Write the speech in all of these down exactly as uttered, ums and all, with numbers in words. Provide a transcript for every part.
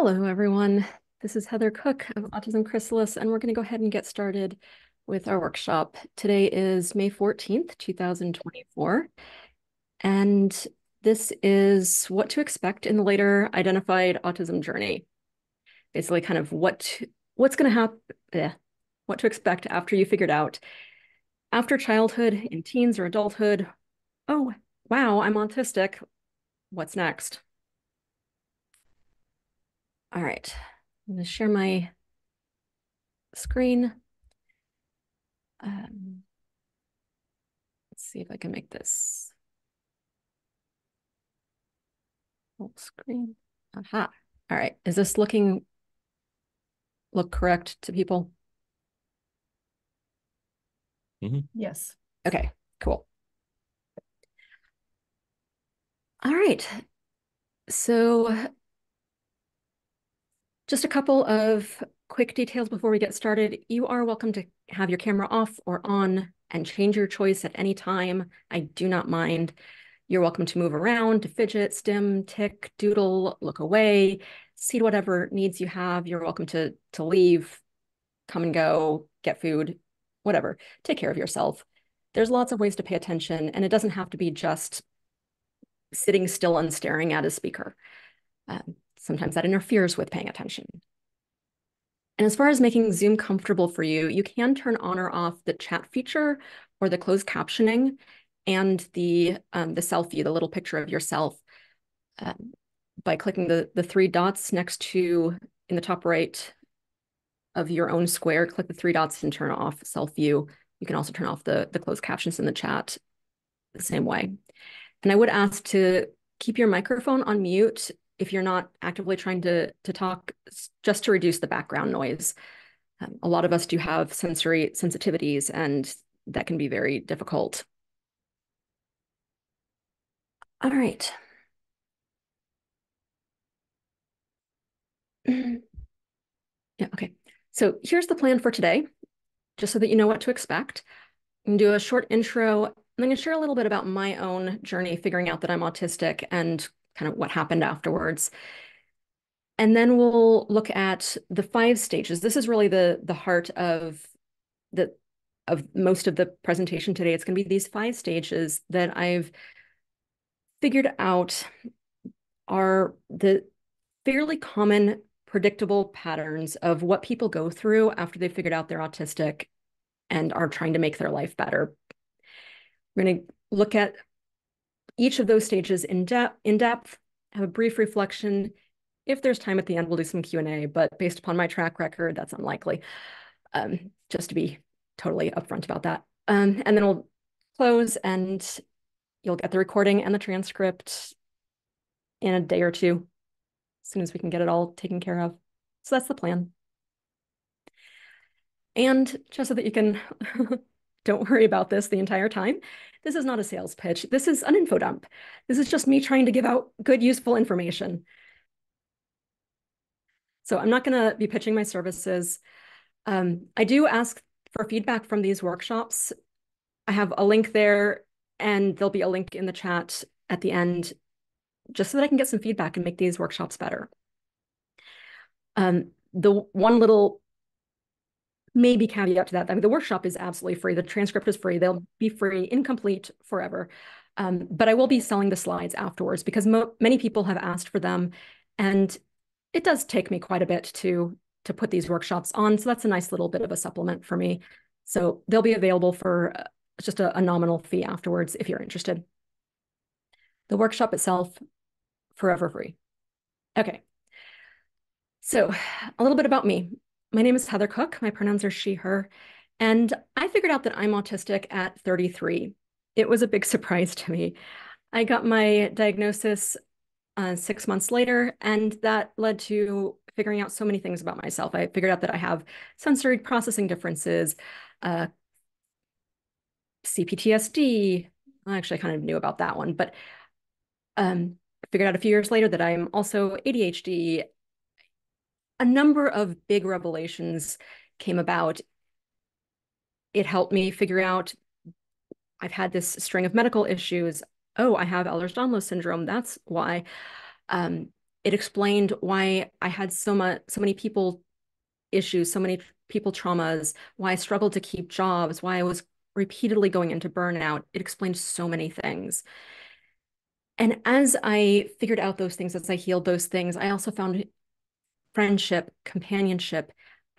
Hello, everyone. This is Heather Cook of Autism Chrysalis, and we're going to go ahead and get started with our workshop. Today is May fourteenth, two thousand twenty-four, and this is what to expect in the later identified autism journey. Basically, kind of what what's going to happen, eh, what to expect after you figured out after childhood, in teens or adulthood. Oh, wow, I'm autistic. What's next? All right, I'm going to share my screen. Um, let's see if I can make this full screen. Aha. All right, is this looking look correct to people? Mm-hmm. Yes. Okay, cool. All right, so just a couple of quick details before we get started. You are welcome to have your camera off or on and change your choice at any time. I do not mind. You're welcome to move around, to fidget, stim, tick, doodle, look away, see whatever needs you have. You're welcome to, to leave, come and go, get food, whatever. Take care of yourself. There's lots of ways to pay attention, and it doesn't have to be just sitting still and staring at a speaker. Um, Sometimes that interferes with paying attention. And as far as making Zoom comfortable for you, you can turn on or off the chat feature or the closed captioning and the, um, the selfie, the little picture of yourself, um, by clicking the, the three dots next to, in the top right of your own square, click the three dots and turn off self-view. You can also turn off the, the closed captions in the chat the same way. And I would ask to keep your microphone on mute if you're not actively trying to, to talk, just to reduce the background noise. Um, a lot of us do have sensory sensitivities, and that can be very difficult. All right. Yeah, okay. So here's the plan for today, just so that you know what to expect. I'm gonna do a short intro, and I'm gonna share a little bit about my own journey figuring out that I'm autistic and kind of what happened afterwards. And then we'll look at the five stages. This is really the, the heart of, the, of most of the presentation today. It's going to be these five stages that I've figured out are the fairly common predictable patterns of what people go through after they figured out they're autistic and are trying to make their life better. We're going to look at each of those stages in depth, in depth, have a brief reflection. If there's time at the end, we'll do some Q and A, but based upon my track record, that's unlikely, um, just to be totally upfront about that. Um, and then we'll close, and you'll get the recording and the transcript in a day or two, as soon as we can get it all taken care of. So that's the plan. And just so that you can don't worry about this the entire time, this is not a sales pitch. This is an info dump. This is just me trying to give out good, useful information. So I'm not going to be pitching my services. Um, I do ask for feedback from these workshops. I have a link there, and there'll be a link in the chat at the end, just so that I can get some feedback and make these workshops better. Um, the one little maybe caveat to that, I mean, the workshop is absolutely free. The transcript is free. They'll be free, incomplete, forever. Um, but I will be selling the slides afterwards, because mo many people have asked for them. And it does take me quite a bit to, to put these workshops on. So that's a nice little bit of a supplement for me. So they'll be available for just a, a nominal fee afterwards if you're interested. The workshop itself, forever free. Okay. So a little bit about me. My name is Heather Cook. My pronouns are she, her, and I figured out that I'm autistic at thirty-three. It was a big surprise to me. I got my diagnosis uh, six months later, and that led to figuring out so many things about myself. I figured out that I have sensory processing differences, uh, C P T S D. I actually kind of knew about that one, but um, I figured out a few years later that I'm also A D H D. A number of big revelations came about. It helped me figure out I've had this string of medical issues. Oh, I have Ehlers-Danlos syndrome. That's why. Um, it explained why I had so much, so many people issues, so many people traumas, why I struggled to keep jobs, why I was repeatedly going into burnout. It explained so many things. And as I figured out those things, as I healed those things, I also found friendship, companionship.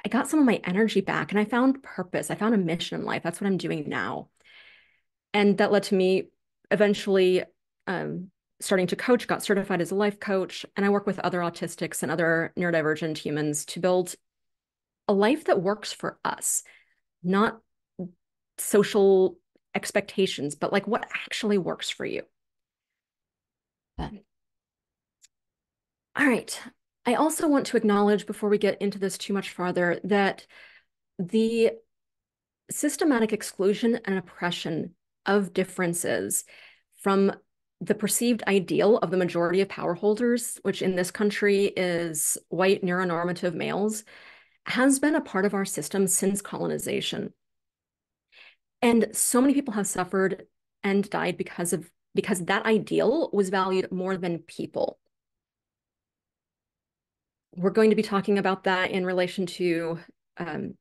I got some of my energy back and I found purpose. I found a mission in life. That's what I'm doing now. And that led to me eventually um, starting to coach, got certified as a life coach. And I work with other autistics and other neurodivergent humans to build a life that works for us, not social expectations, but like what actually works for you. But, all right. I also want to acknowledge, before we get into this too much farther, that the systematic exclusion and oppression of differences from the perceived ideal of the majority of power holders, which in this country is white neuronormative males, has been a part of our system since colonization. And so many people have suffered and died because of because that ideal was valued more than people. We're going to be talking about that in relation to um,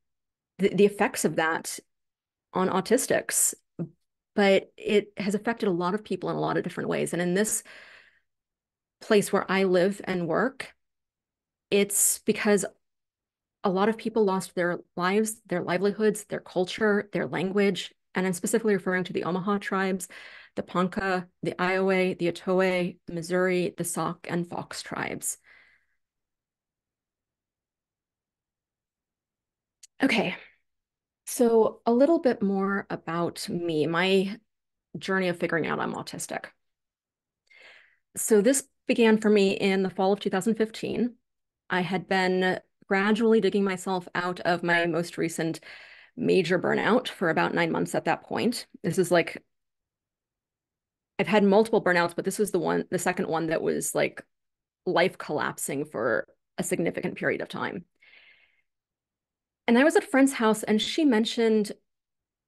the, the effects of that on autistics, but it has affected a lot of people in a lot of different ways. And in this place where I live and work, it's because a lot of people lost their lives, their livelihoods, their culture, their language, and I'm specifically referring to the Omaha tribes, the Ponca, the Iowa, the Otoe, the Missouri, the Sauk and Fox tribes. Okay, so a little bit more about me, my journey of figuring out I'm autistic. So this began for me in the fall of two thousand fifteen. I had been gradually digging myself out of my most recent major burnout for about nine months at that point. This is like, I've had multiple burnouts, but this was the one, the second one that was like life collapsing for a significant period of time. And I was at a friend's house and she mentioned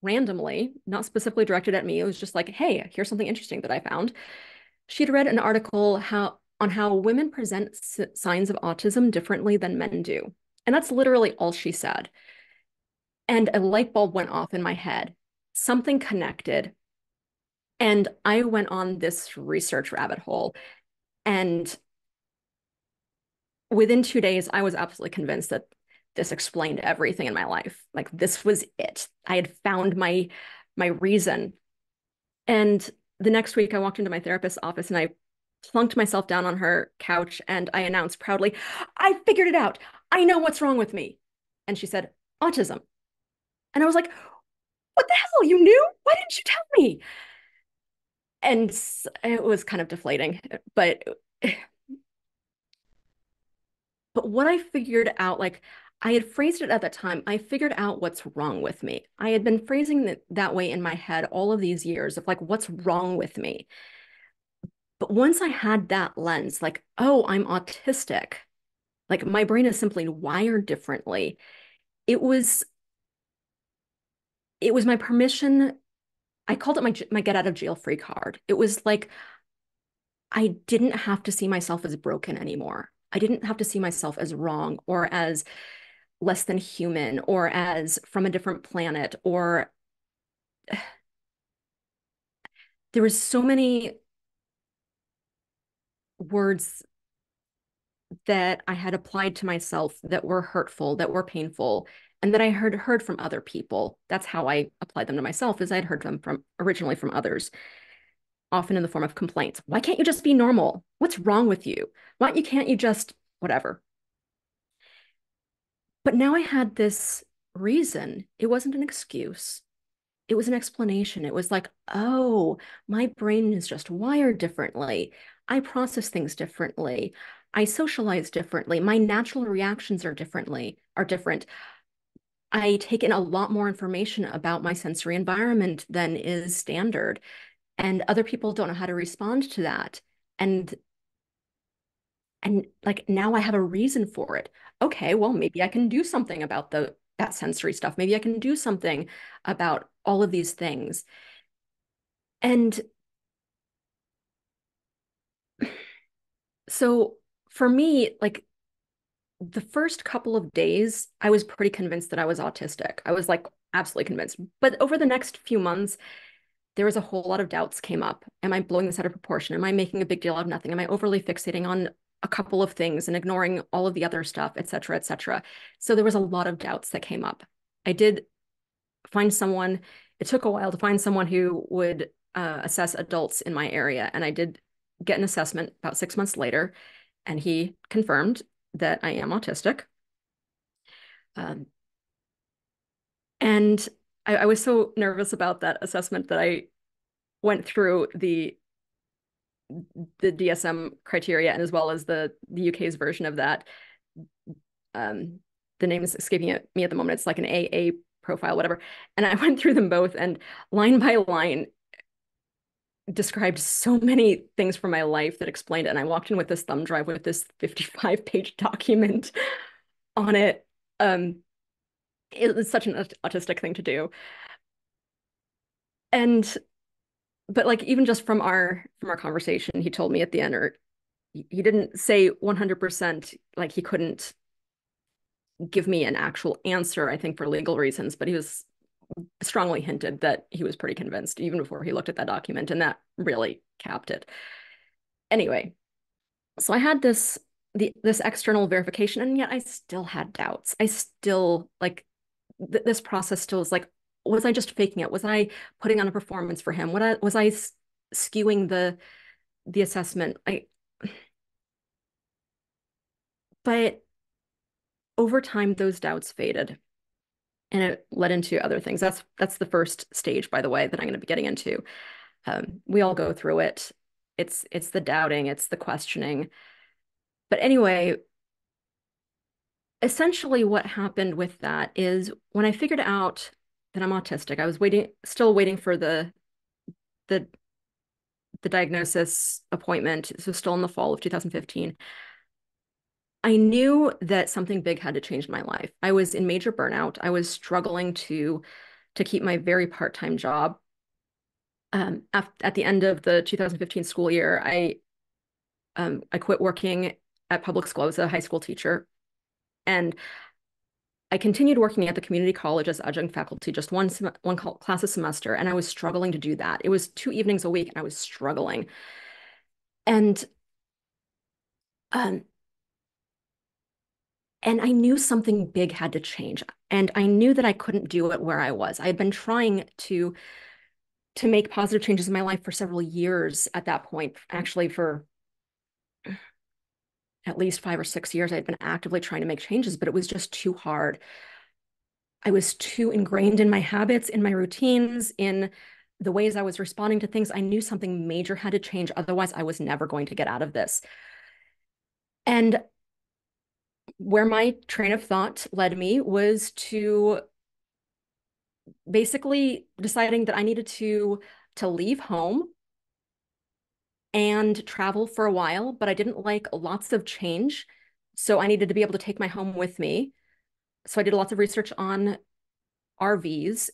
randomly, not specifically directed at me, it was just like, hey, here's something interesting that I found. She'd read an article how on how women present signs of autism differently than men do. And that's literally all she said. And a light bulb went off in my head. Something connected. And I went on this research rabbit hole. And within two days, I was absolutely convinced that this explained everything in my life. Like this was it. I had found my, my reason. And the next week I walked into my therapist's office and I plunked myself down on her couch and I announced proudly, I figured it out. I know what's wrong with me. And she said, autism. And I was like, what the hell? You knew? Why didn't you tell me? And it was kind of deflating, but But what I figured out, like I had phrased it at that time, I figured out what's wrong with me. I had been phrasing it that way in my head all of these years of like, what's wrong with me? But once I had that lens, like, oh, I'm autistic, like my brain is simply wired differently. It was, it was my permission. I called it my, my get out of jail free card. It was like, I didn't have to see myself as broken anymore. I didn't have to see myself as wrong or as less than human or as from a different planet or there was so many words that I had applied to myself that were hurtful, that were painful, and that I heard heard from other people. That's how I applied them to myself is I'd heard them from originally from others, often in the form of complaints. Why can't you just be normal? What's wrong with you? Why you can't you just whatever? But now I had this reason. It wasn't an excuse. It was an explanation. It was like, oh, my brain is just wired differently. I process things differently. I socialize differently. My natural reactions are differently, are different. I take in a lot more information about my sensory environment than is standard. And other people don't know how to respond to that. And, and like, now I have a reason for it. Okay, well, maybe I can do something about the, that sensory stuff. Maybe I can do something about all of these things. And so for me, like the first couple of days, I was pretty convinced that I was autistic. I was like absolutely convinced. But over the next few months, there was a whole lot of doubts came up. Am I blowing this out of proportion? Am I making a big deal out of nothing? Am I overly fixating on a couple of things and ignoring all of the other stuff, et cetera, et cetera? So there was a lot of doubts that came up. I did find someone, it took a while to find someone who would uh, assess adults in my area. And I did get an assessment about six months later, and he confirmed that I am autistic. Um, and I, I was so nervous about that assessment that I went through the the D S M criteria, and as well as the, the U K's version of that. Um, the name is escaping me at the moment. It's like an A A profile, whatever. And I went through them both, and line by line described so many things from my life that explained it. And I walked in with this thumb drive with this fifty-five page document on it. Um, it was such an autistic thing to do. And, but like, even just from our, from our conversation, he told me at the end, or he didn't say one hundred percent, like he couldn't give me an actual answer, I think for legal reasons, but he was strongly hinted that he was pretty convinced even before he looked at that document, and that really capped it. Anyway, so I had this the this external verification, and yet I still had doubts. I still, like, th this process still is like, was I just faking it? Was I putting on a performance for him? What I, was I s skewing the the assessment? I but over time those doubts faded. And it led into other things. That's that's the first stage, by the way, that I'm going to be getting into. Um, we all go through it. It's it's the doubting, it's the questioning. But anyway, essentially what happened with that is when I figured out that I'm autistic, I was waiting, still waiting for the the the diagnosis appointment. This was still in the fall of two thousand fifteen. I knew that something big had to change in my life. I was in major burnout. I was struggling to, to keep my very part-time job. Um, at, at the end of the two thousand fifteen school year, I, um, I quit working at public school. I was a high school teacher, and I continued working at the community college as adjunct faculty, just one, one class a semester. And I was struggling to do that. It was two evenings a week, and I was struggling. And, um, And I knew something big had to change. And I knew that I couldn't do it where I was. I had been trying to, to make positive changes in my life for several years at that point. Actually, for at least five or six years, I had been actively trying to make changes, but it was just too hard. I was too ingrained in my habits, in my routines, in the ways I was responding to things. I knew something major had to change. Otherwise, I was never going to get out of this. And where my train of thought led me was to basically deciding that I needed to, to leave home and travel for a while, but I didn't like lots of change. So I needed to be able to take my home with me. So I did lots of research on R Vs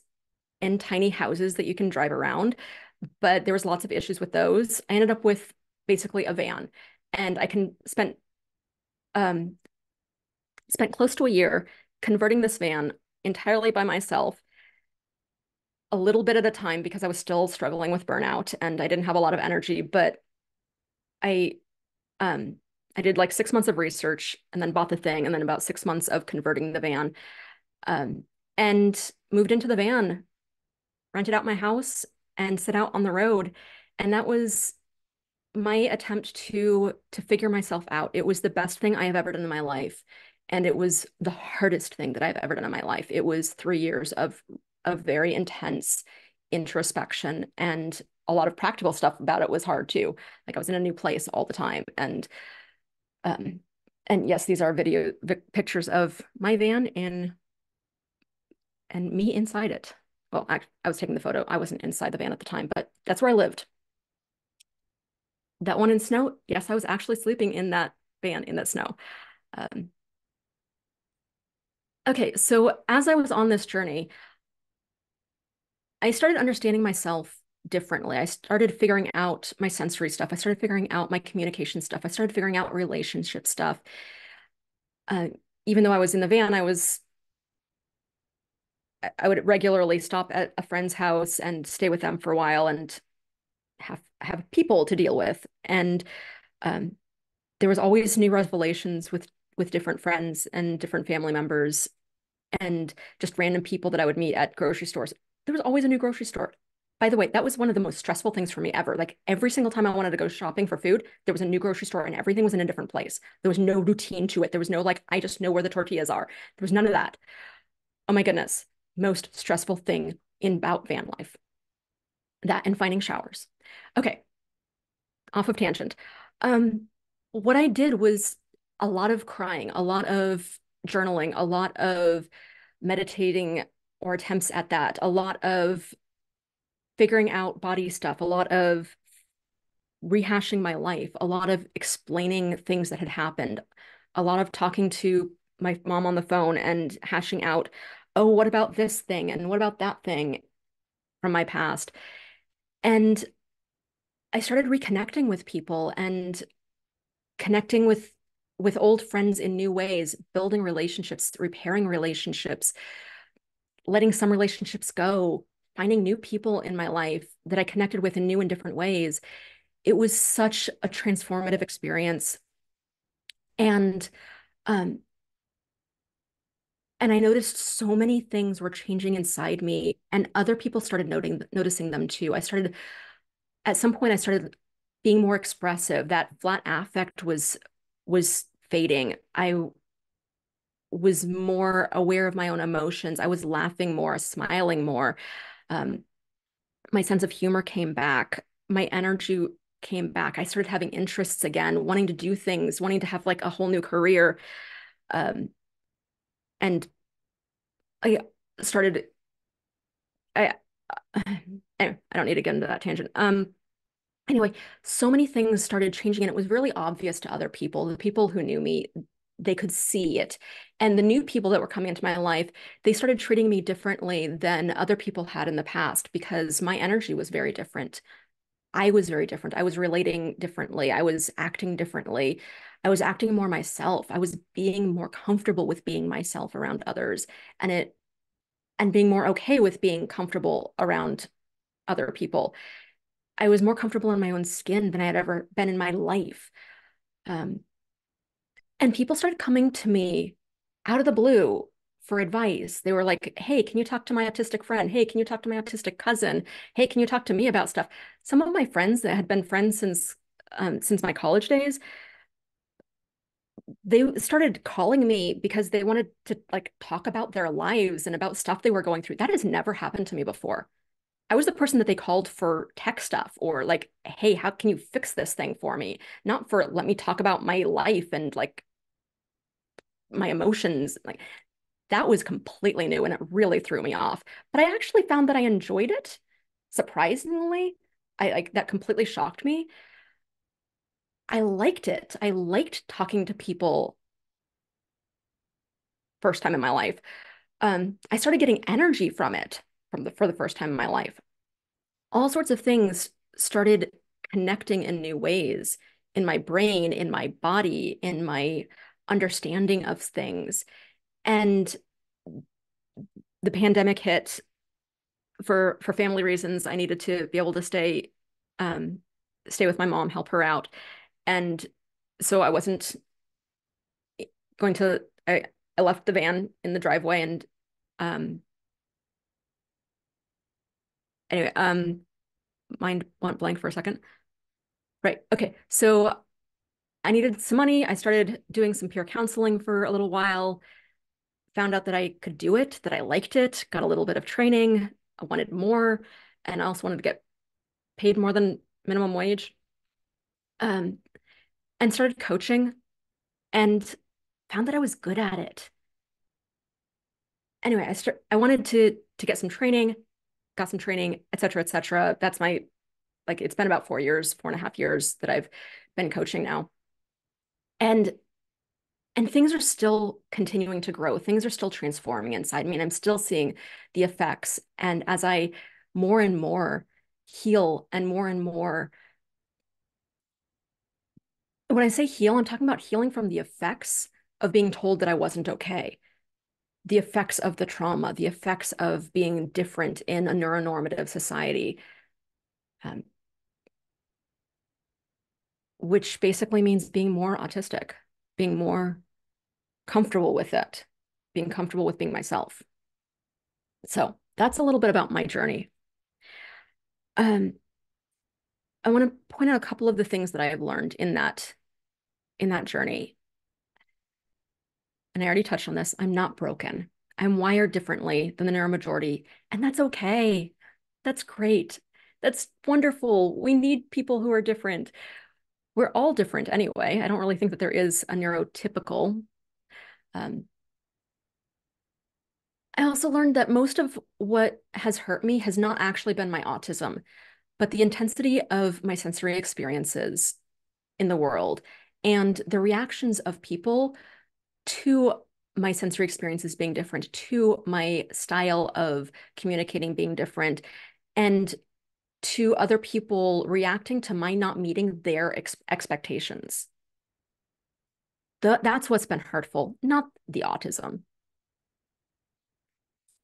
and tiny houses that you can drive around, but there was lots of issues with those. I ended up with basically a van, and I can spend, um, spent close to a year converting this van entirely by myself, a little bit at a time, because I was still struggling with burnout and I didn't have a lot of energy. But I um, I did like six months of research, and then bought the thing, and then about six months of converting the van, um, and moved into the van, rented out my house, and set out on the road. And that was my attempt to, to figure myself out. It was the best thing I have ever done in my life. And it was the hardest thing that I've ever done in my life. It was three years of, of very intense introspection, and a lot of practical stuff about it was hard too. Like, I was in a new place all the time. And, um, and yes, these are video pictures of my van and, and me inside it. Well, I, I was taking the photo. I wasn't inside the van at the time, but that's where I lived. That one in snow. Yes, I was actually sleeping in that van in that snow. Um, Okay, so as I was on this journey, I started understanding myself differently. I started figuring out my sensory stuff. I started figuring out my communication stuff. I started figuring out relationship stuff. Uh, even though I was in the van, I was, I would regularly stop at a friend's house and stay with them for a while and have, have people to deal with. And um, there was always new revelations with, with different friends and different family members and just random people that I would meet at grocery stores. There was always a new grocery store. By the way, that was one of the most stressful things for me ever. Like every single time I wanted to go shopping for food, there was a new grocery store and everything was in a different place. There was no routine to it. There was no like, I just know where the tortillas are. There was none of that. Oh my goodness. Most stressful thing in about van life. That and finding showers. Okay. Off of tangent. Um, what I did was a lot of crying, a lot of journaling, a lot of meditating or attempts at that, a lot of figuring out body stuff, a lot of rehashing my life, a lot of explaining things that had happened, a lot of talking to my mom on the phone and hashing out, oh, what about this thing? And what about that thing from my past? And I started reconnecting with people and connecting with, with old friends in new ways, building relationships, repairing relationships, letting some relationships go, finding new people in my life that I connected with in new and different ways. It was such a transformative experience. And, um, and I noticed so many things were changing inside me, and other people started noting, noticing them too. I started, at some point I started being more expressive. That flat affect was, was fading. I was more aware of my own emotions. I was laughing more, smiling more. Um, my sense of humor came back. My energy came back. I started having interests again, wanting to do things, wanting to have like a whole new career. Um, and I started, I, anyway, I don't need to get into that tangent. Um, anyway, so many things started changing, and it was really obvious to other people. The people who knew me, they could see it. And the new people that were coming into my life, they started treating me differently than other people had in the past because my energy was very different. I was very different. I was relating differently. I was acting differently. I was acting more myself. I was being more comfortable with being myself around others, and it, and being more okay with being comfortable around other people. I was more comfortable in my own skin than I had ever been in my life. Um, And people started coming to me out of the blue for advice. They were like, hey, can you talk to my autistic friend? Hey, can you talk to my autistic cousin? Hey, can you talk to me about stuff? Some of my friends that had been friends since um, since my college days, they started calling me because they wanted to like talk about their lives and about stuff they were going through. That has never happened to me before. I was the person that they called for tech stuff or like, hey, how can you fix this thing for me? Not for, let me talk about my life and like my emotions. Like that was completely new, and it really threw me off. But I actually found that I enjoyed it. Surprisingly, I like that completely shocked me. I liked it. I liked talking to people first time in my life. Um, I started getting energy from it. From the, for the first time in my life. All sorts of things started connecting in new ways in my brain, in my body, in my understanding of things. And the pandemic hit. For, for family reasons, I needed to be able to stay, um, stay with my mom, help her out. And so I wasn't going to, I, I left the van in the driveway and, um, Anyway, um, mind went blank for a second. Right. Okay. So I needed some money. I started doing some peer counseling for a little while, found out that I could do it, that I liked it, got a little bit of training. I wanted more. And I also wanted to get paid more than minimum wage. Um, and started coaching and found that I was good at it. Anyway, I start, I wanted to, to get some training. Got some training, et cetera, et cetera. That's my, like, it's been about four years, four and a half years that I've been coaching now. And, and things are still continuing to grow. Things are still transforming inside me, and I'm still seeing the effects. And as I more and more heal and more and more. When I say heal, I'm talking about healing from the effects of being told that I wasn't okay, the effects of the trauma, the effects of being different in a neuronormative society, um, which basically means being more autistic, being more comfortable with it, being comfortable with being myself. So that's a little bit about my journey. Um, I want to point out a couple of the things that I have learned in that, in that journey. And I already touched on this. I'm not broken. I'm wired differently than the neuromajority, and that's okay. That's great. That's wonderful. We need people who are different. We're all different anyway. I don't really think that there is a neurotypical. Um, I also learned that most of what has hurt me has not actually been my autism, but the intensity of my sensory experiences in the world and the reactions of people to my sensory experiences being different, to my style of communicating being different, and to other people reacting to my not meeting their ex expectations. The, that's what's been hurtful, not the autism.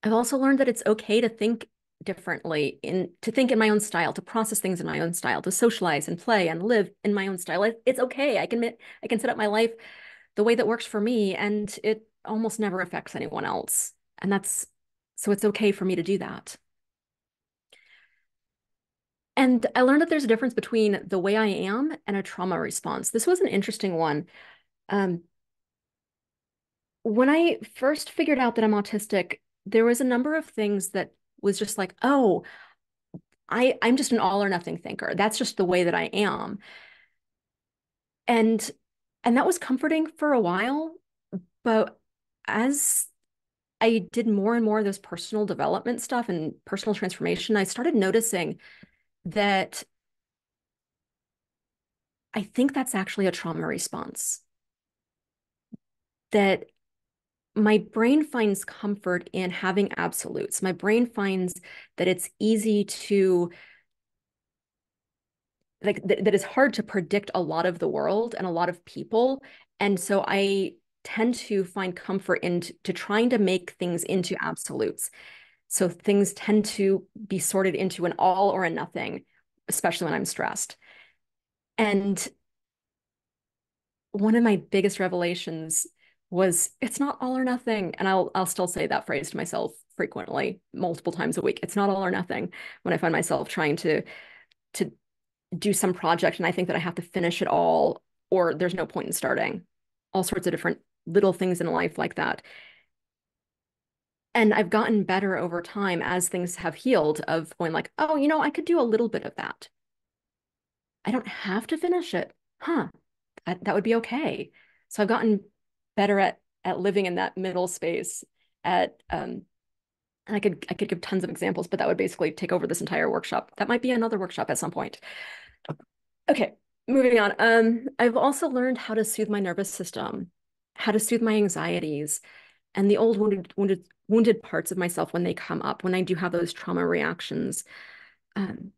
I've also learned that it's okay to think differently, in to think in my own style, to process things in my own style, to socialize and play and live in my own style. It's okay. I can I can set up my life the way that works for me, and it almost never affects anyone else. And that's, so it's okay for me to do that. And I learned that there's a difference between the way I am and a trauma response. This was an interesting one. Um, when I first figured out that I'm autistic, there was a number of things that was just like, oh, I, I'm just an all or nothing thinker. That's just the way that I am. And, and that was comforting for a while. But as I did more and more of this personal development stuff and personal transformation, I started noticing that I think that's actually a trauma response. That my brain finds comfort in having absolutes. My brain finds that it's easy to, like, th that it's hard to predict a lot of the world and a lot of people. And so I tend to find comfort in to trying to make things into absolutes. So things tend to be sorted into an all or a nothing, especially when I'm stressed. And one of my biggest revelations was it's not all or nothing. And I'll, I'll still say that phrase to myself frequently, multiple times a week. It's not all or nothing when I find myself trying to, to do some project and I think that I have to finish it all, or there's no point in starting. All sorts of different little things in life like that. And I've gotten better over time as things have healed of going like, oh, you know, I could do a little bit of that. I don't have to finish it. Huh, that, that would be okay. So I've gotten better at at living in that middle space. At um, and I could I could give tons of examples, but that would basically take over this entire workshop. That might be another workshop at some point. Okay, moving on. Um, I've also learned how to soothe my nervous system, how to soothe my anxieties, and the old wounded wounded wounded parts of myself when they come up, when I do have those trauma reactions. Um,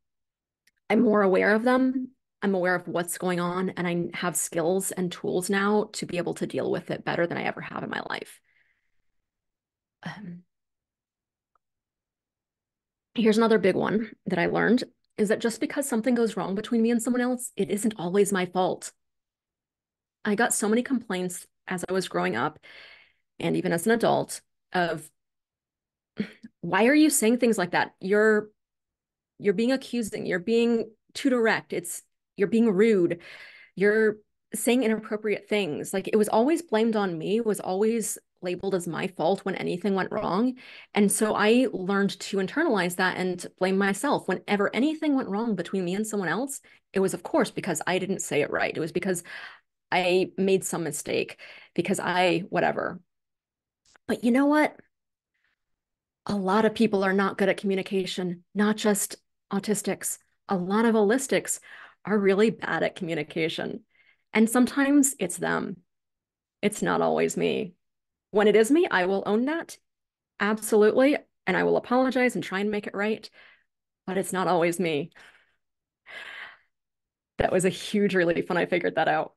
I'm more aware of them. I'm aware of what's going on, and I have skills and tools now to be able to deal with it better than I ever have in my life. Um, here's another big one that I learned, is that just because something goes wrong between me and someone else, it isn't always my fault. I got so many complaints as I was growing up, and even as an adult, of why are you saying things like that? You're, you're being accusing, you're being too direct. It's, you're being rude, you're saying inappropriate things. Like, it was always blamed on me, was always labeled as my fault when anything went wrong. And so I learned to internalize that and blame myself. Whenever anything went wrong between me and someone else, it was, of course, because I didn't say it right. It was because I made some mistake, because I, whatever. But you know what? A lot of people are not good at communication, not just autistics. A lot of holistics are really bad at communication. And sometimes it's them. It's not always me. When it is me, I will own that. Absolutely. And I will apologize and try and make it right. but it's not always me. That was a huge relief when I figured that out.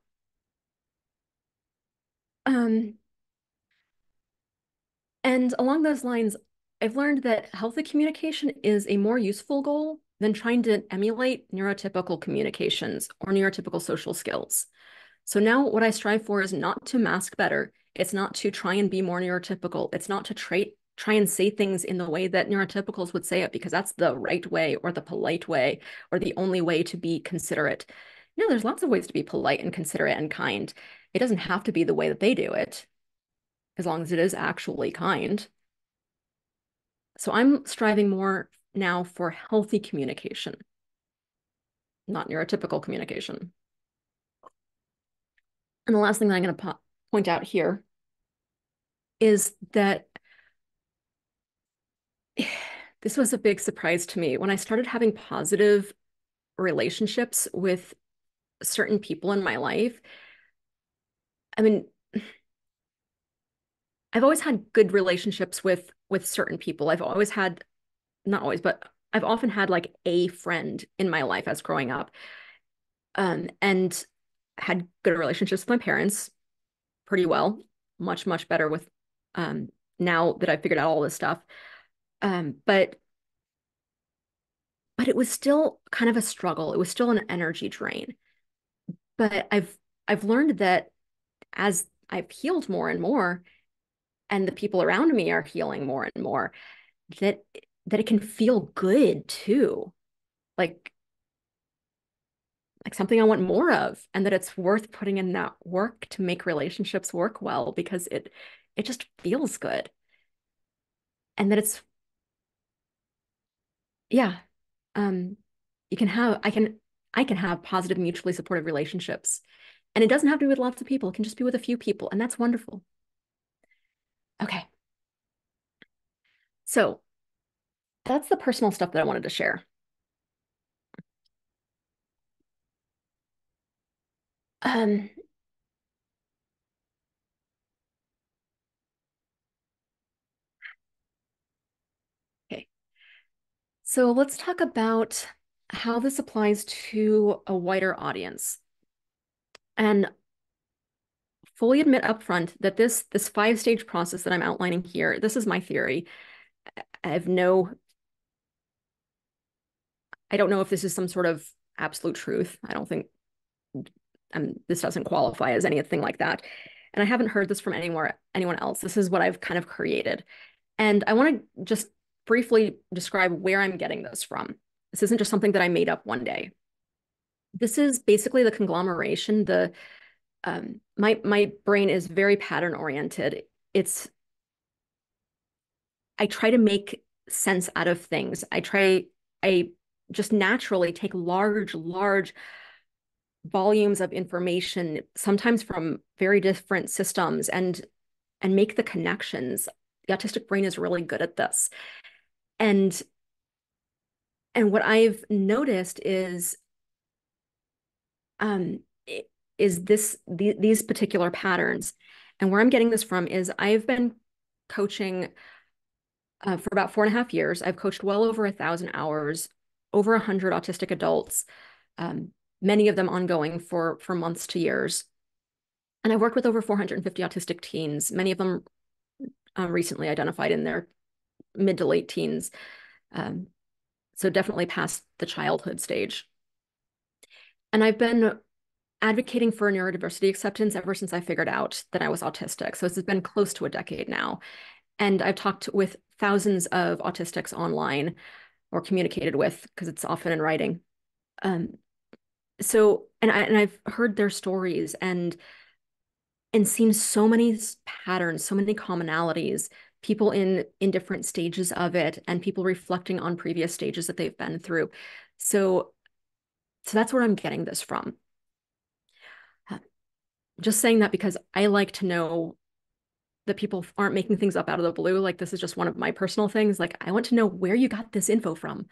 Um, and along those lines, I've learned that healthy communication is a more useful goal than trying to emulate neurotypical communications or neurotypical social skills. So now what I strive for is not to mask better. It's not to try and be more neurotypical. It's not to try, try and say things in the way that neurotypicals would say it because that's the right way or the polite way or the only way to be considerate. You know, there's lots of ways to be polite and considerate and kind. It doesn't have to be the way that they do it, as long as it is actually kind. So I'm striving more now for healthy communication, not neurotypical communication. And the last thing that I'm going to po- point out here is that this was a big surprise to me. When I started having positive relationships with certain people in my life, I mean, I've always had good relationships with, with certain people. I've always had, not always, but I've often had like a friend in my life as growing up, um, and had good relationships with my parents pretty well, much, much better with, um, now that I figured out all this stuff. Um, but, but it was still kind of a struggle. It was still an energy drain, but I've, I've learned that as I've healed more and more, and the people around me are healing more and more, that, that it can feel good too. Like, like something I want more of, and that it's worth putting in that work to make relationships work well because it, it just feels good. And that it's, yeah, um, you can have, I can, I can have positive, mutually supportive relationships, and it doesn't have to be with lots of people. It can just be with a few people, and that's wonderful. Okay. So that's the personal stuff that I wanted to share. Um, okay. So let's talk about how this applies to a wider audience. And fully admit upfront that this, this five-stage process that I'm outlining here, this is my theory. I have no, I don't know if this is some sort of absolute truth. I don't think, um, this doesn't qualify as anything like that. And I haven't heard this from anywhere, anyone else. This is what I've kind of created. And I want to just briefly describe where I'm getting this from. This isn't just something that I made up one day. This is basically the conglomeration, the Um, my, my brain is very pattern oriented. It's, I try to make sense out of things. I try, I just naturally take large, large volumes of information, sometimes from very different systems, and, and make the connections. The autistic brain is really good at this. And, and what I've noticed is, um, it, is this, the, these particular patterns. And where I'm getting this from is I've been coaching uh, for about four and a half years. I've coached well over a thousand hours, over a hundred autistic adults, um, many of them ongoing for, for months to years. And I've worked with over four hundred fifty autistic teens, many of them um, recently identified in their mid to late teens. Um, so definitely past the childhood stage. And I've been advocating for neurodiversity acceptance ever since I figured out that I was autistic. So this has been close to a decade now. And I've talked with thousands of autistics online, or communicated with, because it's often in writing. Um, so, and, I, and I've heard their stories and, and seen so many patterns, so many commonalities, people in, in different stages of it, and people reflecting on previous stages that they've been through. So, so that's where I'm getting this from. Just saying that because I like to know that people aren't making things up out of the blue. Like, this is just one of my personal things. Like, I want to know where you got this info from.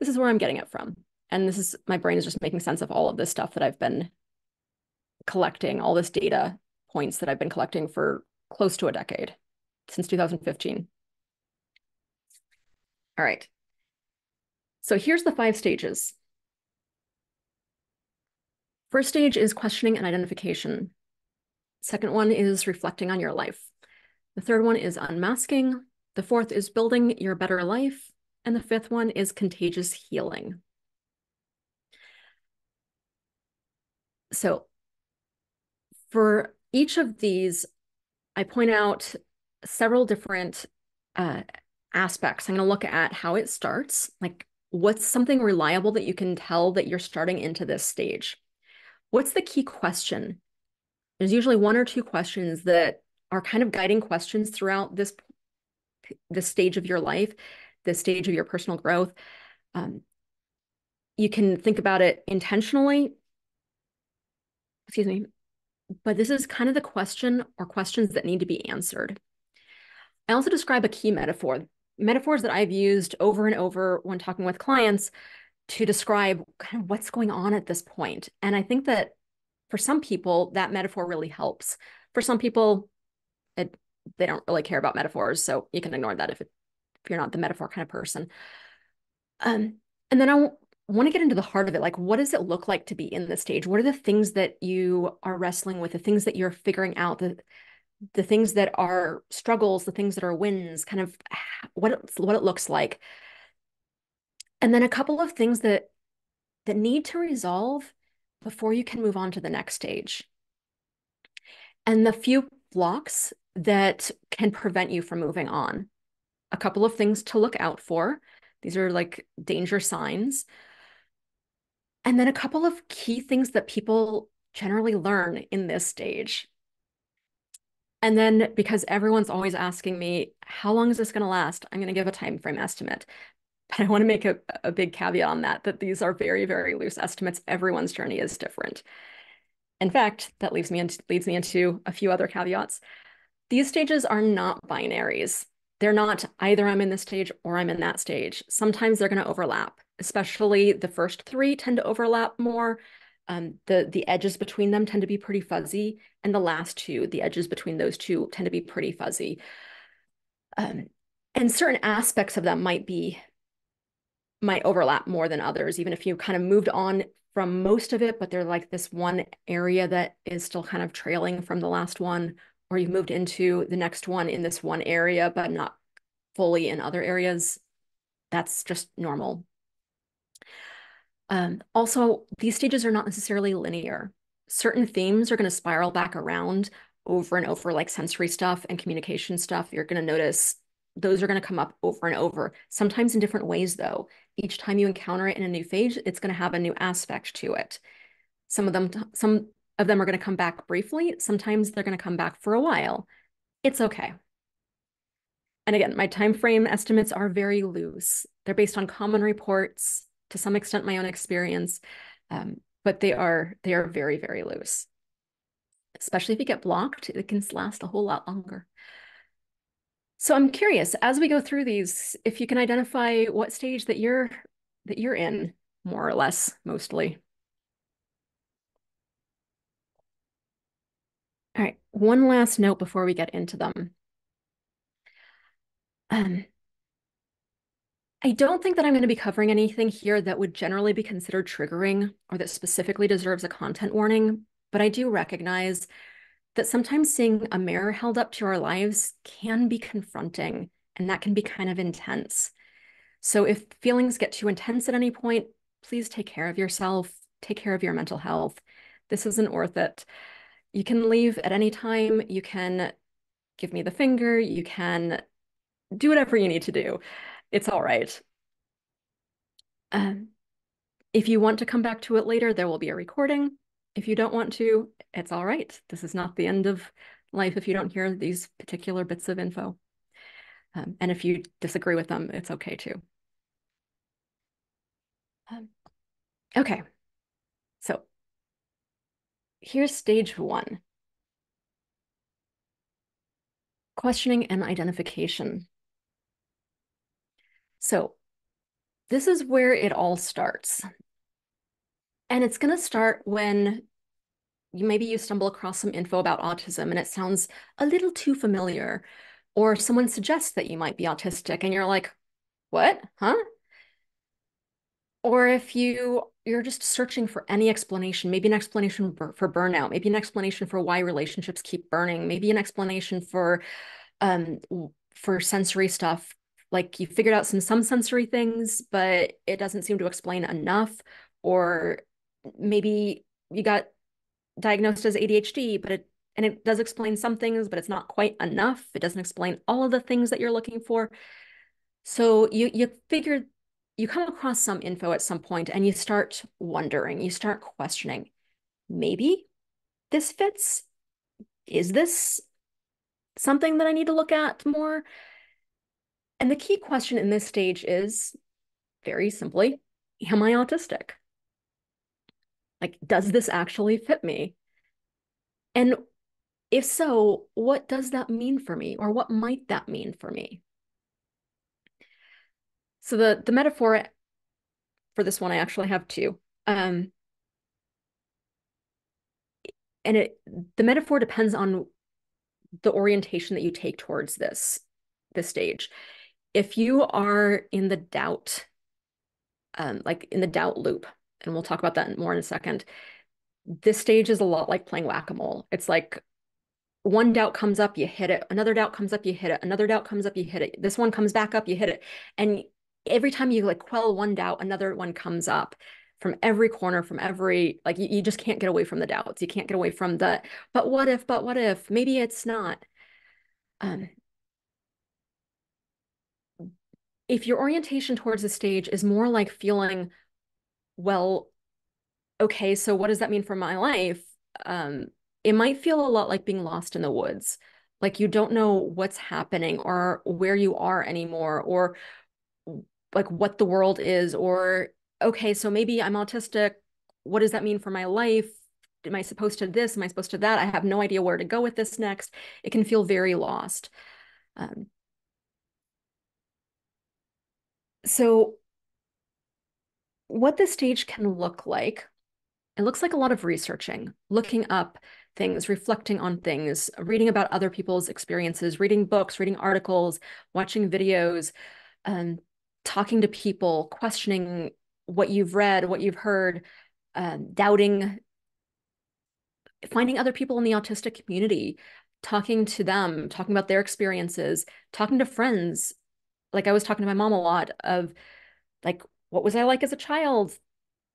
This is where I'm getting it from. And this is, my brain is just making sense of all of this stuff that I've been collecting, all this data points that I've been collecting for close to a decade, since two thousand fifteen. All right. So here's the five stages. First stage is questioning and identification. Second one is reflecting on your life. The third one is unmasking. The fourth is building your better life. And the fifth one is contagious healing. So for each of these, I point out several different uh, aspects. I'm going to look at how it starts, like what's something reliable that you can tell that you're starting into this stage. What's the key question? There's usually one or two questions that are kind of guiding questions throughout this, this stage of your life, this stage of your personal growth. Um, you can think about it intentionally, excuse me, but this is kind of the question or questions that need to be answered. I also describe a key metaphor, metaphors that I've used over and over when talking with clients to describe kind of what's going on at this point. And I think that for some people, that metaphor really helps. For some people, it, they don't really care about metaphors, so you can ignore that if, it, if you're not the metaphor kind of person. Um, and then I want to get into the heart of it. Like, what does it look like to be in this stage? What are the things that you are wrestling with, the things that you're figuring out, the, the things that are struggles, the things that are wins, kind of what it, what it looks like. And then a couple of things that that need to resolve before you can move on to the next stage. And the few blocks that can prevent you from moving on. A couple of things to look out for. These are like danger signs. And then a couple of key things that people generally learn in this stage. And then because everyone's always asking me, how long is this going to last? I'm going to give a time frame estimate. But I want to make a, a big caveat on that, that these are very, very loose estimates. Everyone's journey is different. In fact, that leads me into, leads me into a few other caveats. These stages are not binaries. They're not either I'm in this stage or I'm in that stage. Sometimes they're going to overlap, especially the first three tend to overlap more. Um, the, the edges between them tend to be pretty fuzzy. And the last two, the edges between those two tend to be pretty fuzzy. Um, and certain aspects of them might be might overlap more than others, even if you kind of moved on from most of it, but they're like this one area that is still kind of trailing from the last one, or you've moved into the next one in this one area, but not fully in other areas. That's just normal. Um, also, these stages are not necessarily linear. Certain themes are going to spiral back around over and over, like sensory stuff and communication stuff. You're going to notice those are going to come up over and over, sometimes in different ways, though. Each time you encounter it in a new phase, it's going to have a new aspect to it. Some of them, some of them are going to come back briefly. Sometimes they're going to come back for a while. It's okay. And again, my time frame estimates are very loose. They're based on common reports, to some extent my own experience, um, but they are they are very, very loose. Especially if you get blocked, it can last a whole lot longer. So I'm curious, as we go through these, if you can identify what stage that you're that you're in, more or less, mostly. All right, one last note before we get into them. Um, I don't think that I'm going to be covering anything here that would generally be considered triggering or that specifically deserves a content warning, but I do recognize that sometimes seeing a mirror held up to our lives can be confronting, and that can be kind of intense. So if feelings get too intense at any point, please take care of yourself, take care of your mental health. This isn't worth it. You can leave at any time. You can give me the finger. You can do whatever you need to do. It's all right. Um, if you want to come back to it later, there will be a recording. If you don't want to, it's all right. This is not the end of life if you don't hear these particular bits of info. Um, and if you disagree with them, it's okay too. Um, okay, so here's stage one. Questioning and identification. So this is where it all starts. And it's going to start when you maybe you stumble across some info about autism and it sounds a little too familiar, or someone suggests that you might be autistic and you're like, what, huh? Or if you, you're just searching for any explanation, maybe an explanation for burnout, maybe an explanation for why relationships keep burning, maybe an explanation for um, for sensory stuff, like you figured out some, some sensory things, but it doesn't seem to explain enough. Or maybe you got diagnosed as A D H D, but it and it does explain some things, but it's not quite enough. It doesn't explain all of the things that you're looking for. So you you figure, you come across some info at some point and you start wondering, you start questioning, maybe this fits? Is this something that I need to look at more? And the key question in this stage is, very simply, am I autistic? Like, does this actually fit me? And if so, what does that mean for me? Or what might that mean for me? So the, the metaphor for this one, I actually have two. Um, and it, the metaphor depends on the orientation that you take towards this, this stage. If you are in the doubt, um, like in the doubt loop, and we'll talk about that more in a second, this stage is a lot like playing whack-a-mole. It's like one doubt comes up, you hit it. Another doubt comes up, you hit it. Another doubt comes up, you hit it. This one comes back up, you hit it. And every time you like quell one doubt, another one comes up from every corner, from every, like, you, you just can't get away from the doubts. You can't get away from the, but what if, but what if, maybe it's not. Um, if your orientation towards the stage is more like feeling, well, okay, so what does that mean for my life? Um, it might feel a lot like being lost in the woods. Like, you don't know what's happening or where you are anymore, or like what the world is, or, okay, so maybe I'm autistic. What does that mean for my life? Am I supposed to this? Am I supposed to that? I have no idea where to go with this next. It can feel very lost. Um, so what this stage can look like, it looks like a lot of researching, looking up things, reflecting on things, reading about other people's experiences, reading books, reading articles, watching videos, um, talking to people, questioning what you've read, what you've heard, um, doubting, finding other people in the autistic community, talking to them, talking about their experiences, talking to friends. Like, I was talking to my mom a lot of, like, what was I like as a child?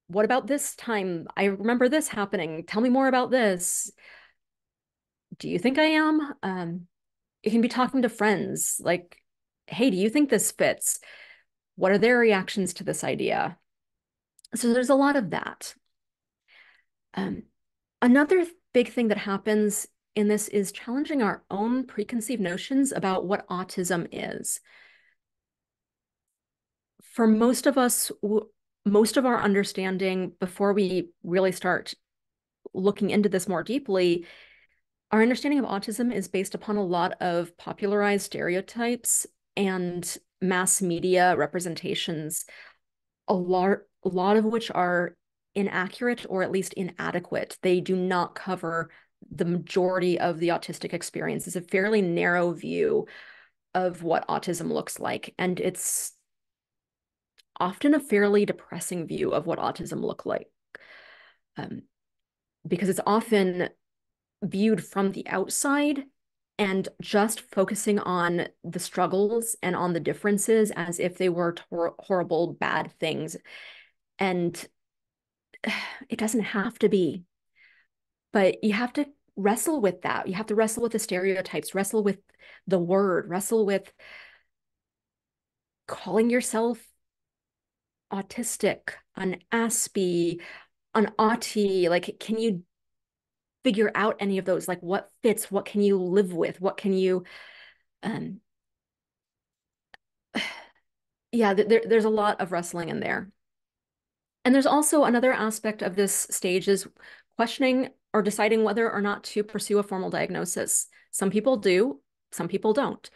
What about this time? I remember this happening. Tell me more about this. Do you think I am? Um, it can be talking to friends, like, hey, do you think this fits? What are their reactions to this idea? So there's a lot of that. Um, another big thing that happens in this is challenging our own preconceived notions about what autism is. For most of us, most of our understanding before we really start looking into this more deeply, our understanding of autism is based upon a lot of popularized stereotypes and mass media representations, a lot, a lot of which are inaccurate or at least inadequate. They do not cover the majority of the autistic experience. It's a fairly narrow view of what autism looks like, and it's often a fairly depressing view of what autism look like, um, because it's often viewed from the outside and just focusing on the struggles and on the differences as if they were horrible, bad things. And it doesn't have to be, but you have to wrestle with that. You have to wrestle with the stereotypes, wrestle with the word, wrestle with calling yourself autistic, an Aspie, an Autie. Like, can you figure out any of those? Like, what fits? What can you live with? What can you, um, yeah, there, there's a lot of wrestling in there. And there's also another aspect of this stage is questioning or deciding whether or not to pursue a formal diagnosis. Some people do, some people don't.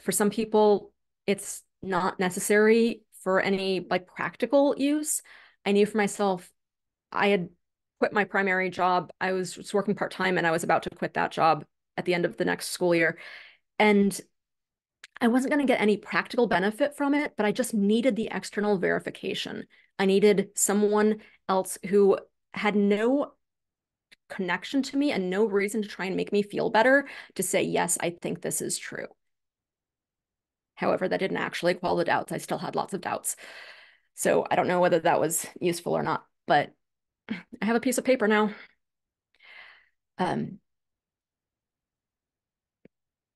For some people, it's not necessary for any like practical use. I knew for myself, I had quit my primary job. I was just working part-time and I was about to quit that job at the end of the next school year. And I wasn't going to get any practical benefit from it, but I just needed the external verification. I needed someone else who had no connection to me and no reason to try and make me feel better to say, yes, I think this is true. However, that didn't actually quell the doubts. I still had lots of doubts. So I don't know whether that was useful or not, but I have a piece of paper now. Um,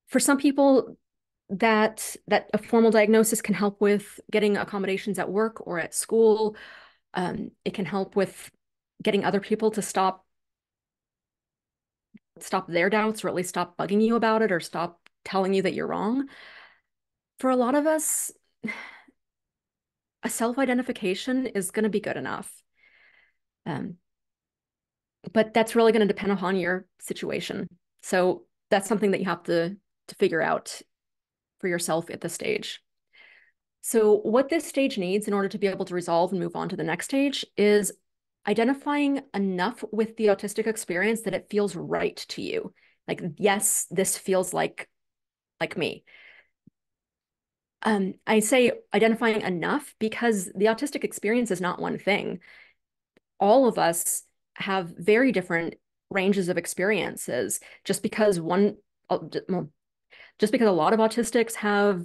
for some people, that that a formal diagnosis can help with getting accommodations at work or at school. Um, it can help with getting other people to stop stop their doubts, or at least stop bugging you about it, or stop telling you that you're wrong. For a lot of us, a self-identification is going to be good enough. Um, but that's really going to depend upon your situation. So that's something that you have to, to figure out for yourself at this stage. So what this stage needs in order to be able to resolve and move on to the next stage is identifying enough with the autistic experience that it feels right to you. Like, yes, this feels like, like me. Um, I say identifying enough because the autistic experience is not one thing. All of us have very different ranges of experiences. Just because one, well, Just because a lot of autistics have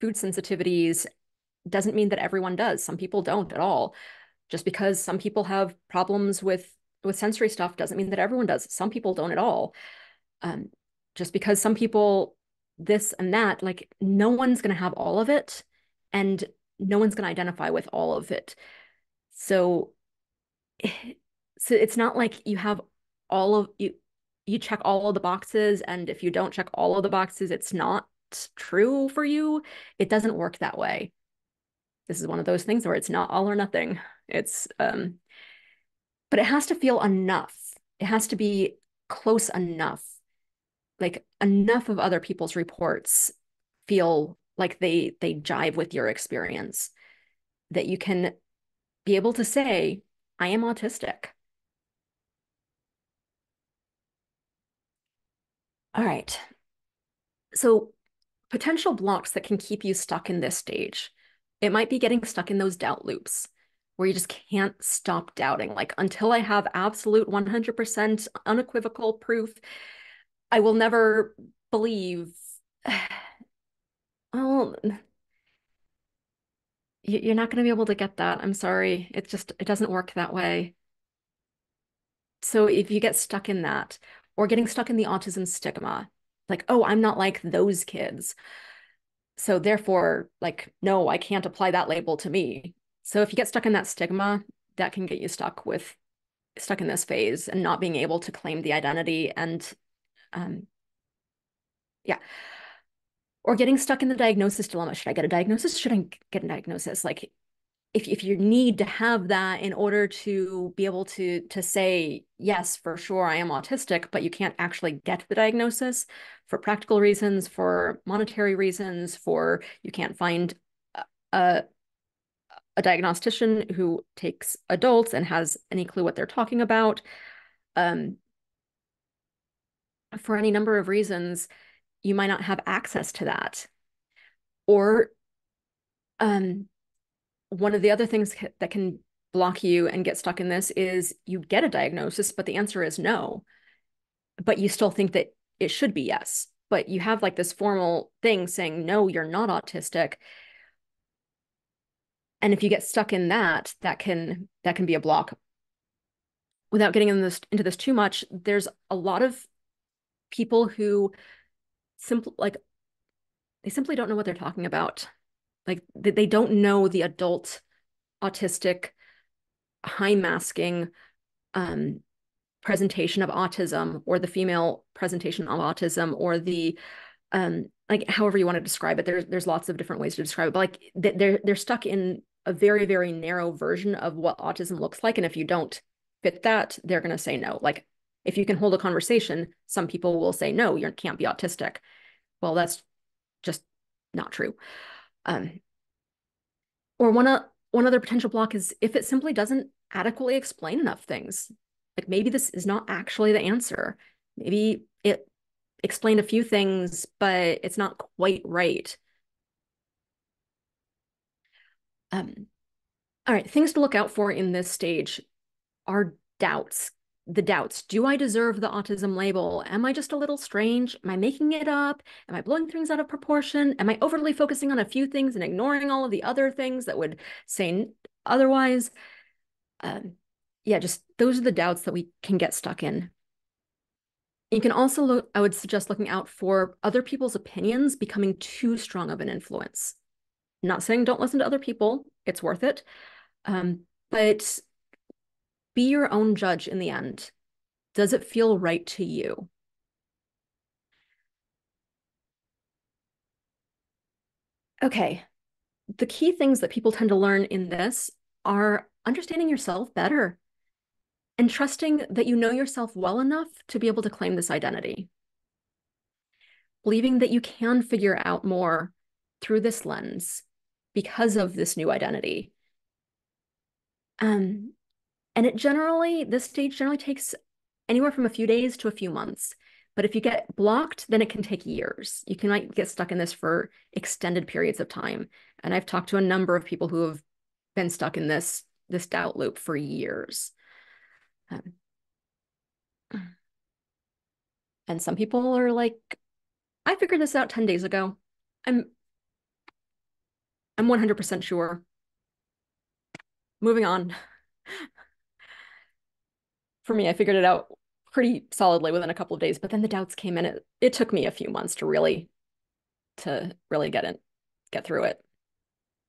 food sensitivities doesn't mean that everyone does. Some people don't at all. Just because some people have problems with, with sensory stuff doesn't mean that everyone does. Some people don't at all. Um, just because some people this and that, like no one's going to have all of it and no one's going to identify with all of it. So, so it's not like you have all of you. You check all of the boxes, and if you don't check all of the boxes, it's not true for you. It doesn't work that way. This is one of those things where it's not all or nothing. It's, um, but it has to feel enough. It has to be close enough. Like enough of other people's reports feel like they they jive with your experience that you can be able to say, I am autistic. All right, so potential blocks that can keep you stuck in this stage. It might be getting stuck in those doubt loops where you just can't stop doubting. Like, until I have absolute one hundred percent unequivocal proof, I will never believe. Well, you're not going to be able to get that. I'm sorry. It just, it doesn't work that way. So if you get stuck in that, or getting stuck in the autism stigma, like, oh, I'm not like those kids. So therefore, like, no, I can't apply that label to me. So if you get stuck in that stigma, that can get you stuck with, stuck in this phase and not being able to claim the identity and, um, yeah. Or getting stuck in the diagnosis dilemma. Should I get a diagnosis? Should I get a diagnosis? Like, if, if you need to have that in order to be able to, to say, yes, for sure, I am autistic, but you can't actually get the diagnosis for practical reasons, for monetary reasons, for you can't find a, a diagnostician who takes adults and has any clue what they're talking about. Um, for any number of reasons, you might not have access to that. Or, um, one of the other things that can block you and get stuck in this is you get a diagnosis, but the answer is no, but you still think that it should be yes, but you have like this formal thing saying, no, you're not autistic. And if you get stuck in that, that can, that can be a block. Without getting in this, into this too much, there's a lot of people who simply like, they simply don't know what they're talking about. Like they don't know the adult autistic high masking um, presentation of autism, or the female presentation of autism, or the um, like however you want to describe it. There's there's lots of different ways to describe it, but like they're they're stuck in a very very narrow version of what autism looks like, and if you don't fit that, they're gonna say no. Like if you can hold a conversation, some people will say no, you can't be autistic. Well, that's just not true. Um, or one, uh, one other potential block is if it simply doesn't adequately explain enough things. Like maybe this is not actually the answer. Maybe it explained a few things, but it's not quite right. Um, all right, things to look out for in this stage are doubts. The doubts. Do I deserve the autism label? Am I just a little strange? Am I making it up? Am I blowing things out of proportion? Am I overly focusing on a few things and ignoring all of the other things that would say otherwise? Um, yeah, just those are the doubts that we can get stuck in. You can also look, I would suggest looking out for other people's opinions becoming too strong of an influence. I'm not saying don't listen to other people, it's worth it. Um, but be your own judge in the end. Does it feel right to you? Okay, the key things that people tend to learn in this are understanding yourself better and trusting that you know yourself well enough to be able to claim this identity. Believing that you can figure out more through this lens because of this new identity. Um. And it generally, this stage generally takes anywhere from a few days to a few months. But if you get blocked, then it can take years. You can might get stuck in this for extended periods of time. And I've talked to a number of people who have been stuck in this, this doubt loop for years. Um, and some people are like, I figured this out ten days ago. I'm, I'm one hundred percent sure. Moving on. For me, I figured it out pretty solidly within a couple of days, but then the doubts came in. It, it took me a few months to really, to really get it, get through it.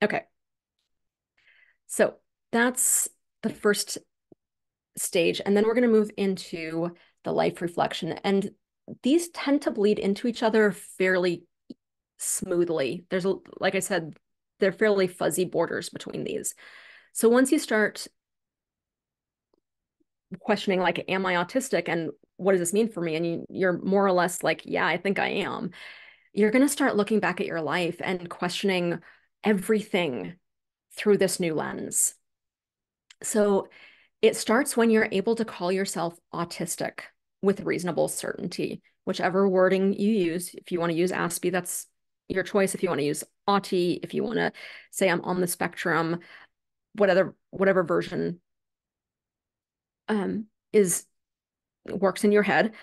Okay. So that's the first stage. And then we're going to move into the life reflection. And these tend to bleed into each other fairly smoothly. There's, a, like I said, they're fairly fuzzy borders between these. So once you start questioning, like, am I autistic and what does this mean for me? And you, you're more or less like, yeah, I think I am. You're going to start looking back at your life and questioning everything through this new lens. So it starts when you're able to call yourself autistic with reasonable certainty, whichever wording you use. If you want to use A S P I, that's your choice. If you want to use A U T I, if you want to say I'm on the spectrum, whatever, whatever version Um, is works in your head,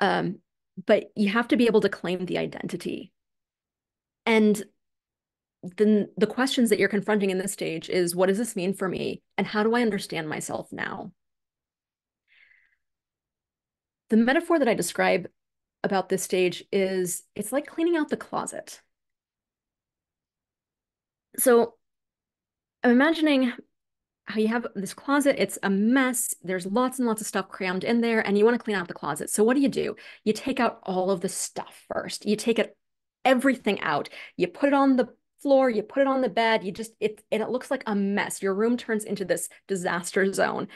um, but you have to be able to claim the identity. And then the questions that you're confronting in this stage is, what does this mean for me? And how do I understand myself now? The metaphor that I describe about this stage is, it's like cleaning out the closet. So I'm imagining how you have this closet, it's a mess. There's lots and lots of stuff crammed in there and you want to clean out the closet. So what do you do? You take out all of the stuff first. You take it, everything out. You put it on the floor, you put it on the bed. You just, it, and it looks like a mess. Your room turns into this disaster zone.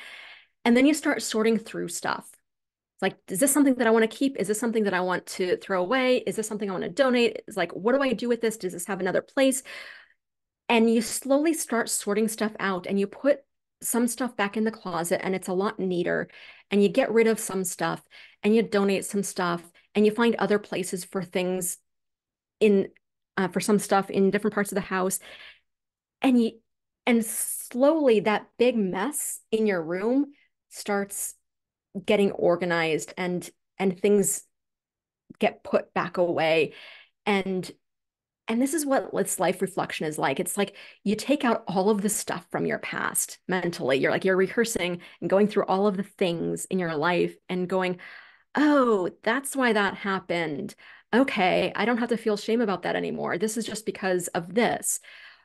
And then you start sorting through stuff. It's like, is this something that I want to keep? Is this something that I want to throw away? Is this something I want to donate? It's like, what do I do with this? Does this have another place? And you slowly start sorting stuff out and you put some stuff back in the closet and it's a lot neater, and you get rid of some stuff and you donate some stuff and you find other places for things in, uh, for some stuff in different parts of the house. And you, and slowly that big mess in your room starts getting organized and, and things get put back away. And And this is what life reflection is like. It's like you take out all of the stuff from your past mentally. You're like, you're rehearsing and going through all of the things in your life and going, oh, that's why that happened. Okay, I don't have to feel shame about that anymore. This is just because of this.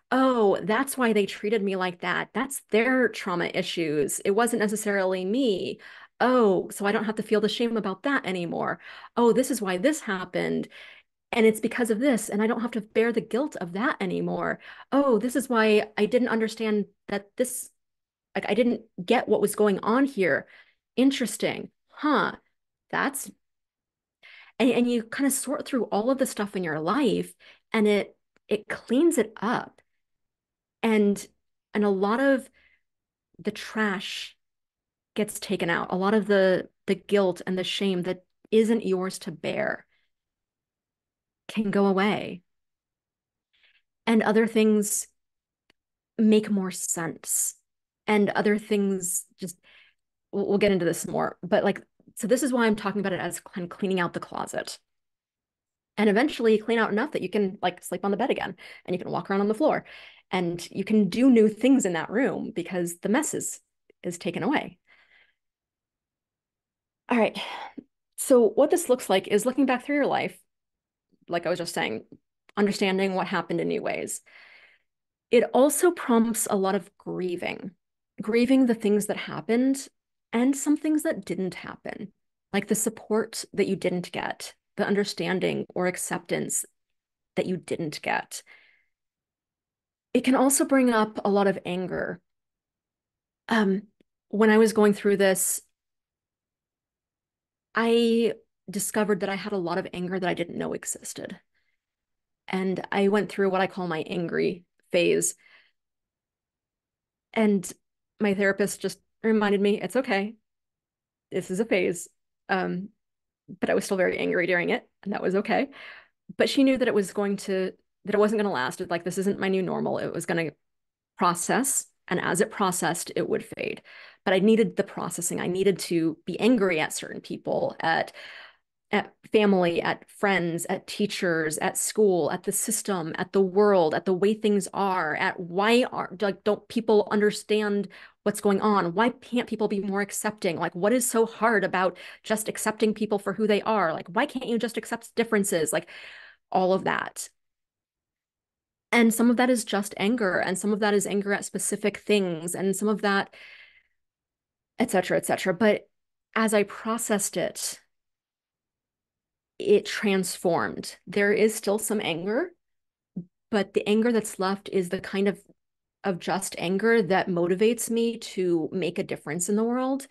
Oh, that's why they treated me like that. That's their trauma issues. It wasn't necessarily me. Oh, so I don't have to feel the shame about that anymore. Oh, this is why this happened. And it's because of this, and I don't have to bear the guilt of that anymore. Oh, this is why I didn't understand that this, like I didn't get what was going on here. Interesting, huh? That's, and, and you kind of sort through all of the stuff in your life and it, it cleans it up. And, and a lot of the trash gets taken out. A lot of the, the guilt and the shame that isn't yours to bear can go away. And other things make more sense, and other things just, we'll, we'll get into this more, but like, so this is why I'm talking about it as kind of cleaning out the closet, and eventually clean out enough that you can like sleep on the bed again, and you can walk around on the floor, and you can do new things in that room because the mess is, is taken away. All right. So what this looks like is looking back through your life, like I was just saying, understanding what happened in new ways. It also prompts a lot of grieving, grieving the things that happened and some things that didn't happen, like the support that you didn't get, the understanding or acceptance that you didn't get. It can also bring up a lot of anger. Um, when I was going through this, I discovered that I had a lot of anger that I didn't know existed. And I went through what I call my angry phase. And my therapist just reminded me, it's okay. This is a phase. Um, but I was still very angry during it, and that was okay. But she knew that it was going to, that it wasn't going to last. It, like, this isn't my new normal. It was going to process. And as it processed, it would fade. But I needed the processing. I needed to be angry at certain people, at, at family, at friends, at teachers, at school, at the system, at the world, at the way things are, at why are, like, don't people understand what's going on? Why can't people be more accepting? Like, what is so hard about just accepting people for who they are? Like, why can't you just accept differences? Like, all of that. And some of that is just anger, and some of that is anger at specific things, and some of that, et cetera, et cetera. But as I processed it, it transformed. There is still some anger, but the anger that's left is the kind of, of just anger that motivates me to make a difference in the world.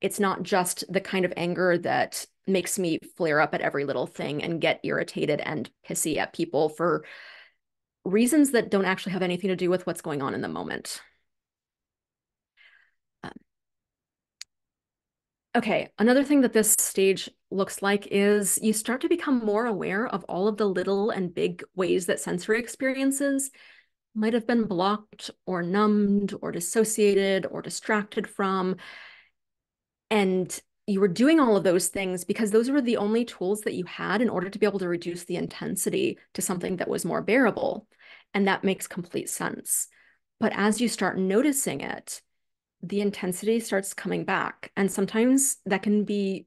It's not just the kind of anger that makes me flare up at every little thing and get irritated and pissy at people for reasons that don't actually have anything to do with what's going on in the moment. Um, okay, another thing that this stage looks like is you start to become more aware of all of the little and big ways that sensory experiences might have been blocked or numbed or dissociated or distracted from. And you were doing all of those things because those were the only tools that you had in order to be able to reduce the intensity to something that was more bearable. And that makes complete sense. But as you start noticing it, the intensity starts coming back. And sometimes that can be